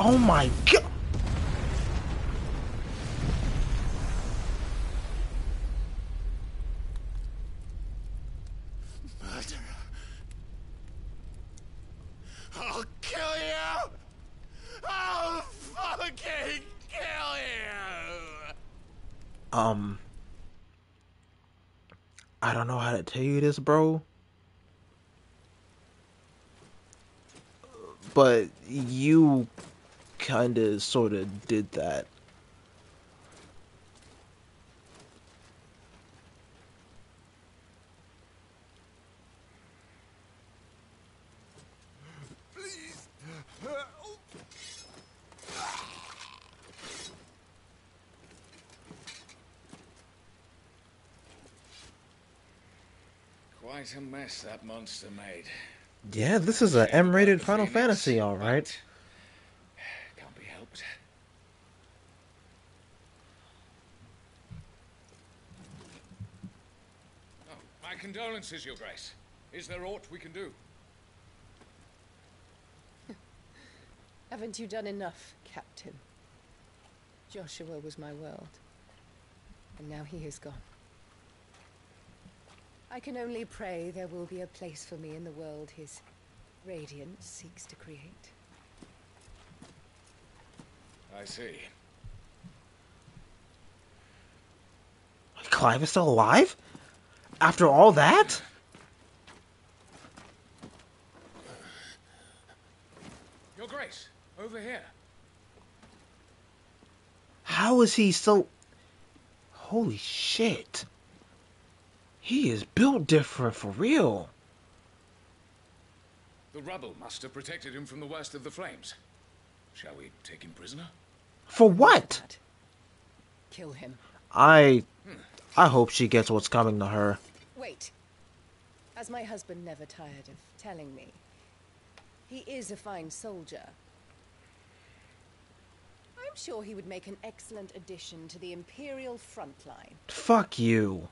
Oh my god! Murderer! I'll kill you! I'll fucking kill you! Um... I don't know how to tell you this, bro. But you... kinda sorta did that. Please. Quite a mess that monster made. Yeah, this is an M-rated Final Fantasy, all right. Condolences, Your Grace. Is there aught we can do? Haven't you done enough, Captain? Joshua was my world, and now he is gone. I can only pray there will be a place for me in the world his radiance seeks to create. I see. Clive is still alive? After all that? Your Grace, over here. How is he so... Holy shit. He is built different for real. The rubble must have protected him from the worst of the flames. Shall we take him prisoner? For what? Kill him. I... I hope she gets what's coming to her. Wait. As my husband never tired of telling me, he is a fine soldier. I'm sure he would make an excellent addition to the Imperial front line. Fuck you.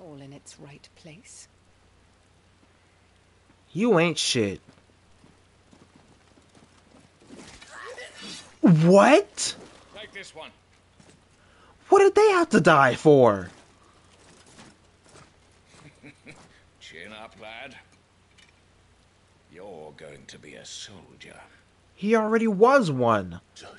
All in its right place. You ain't shit. What? Like this one. What did they have to die for? Chin up, lad. You're going to be a soldier. He already was one. Joshua.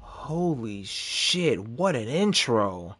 Holy shit, what an intro.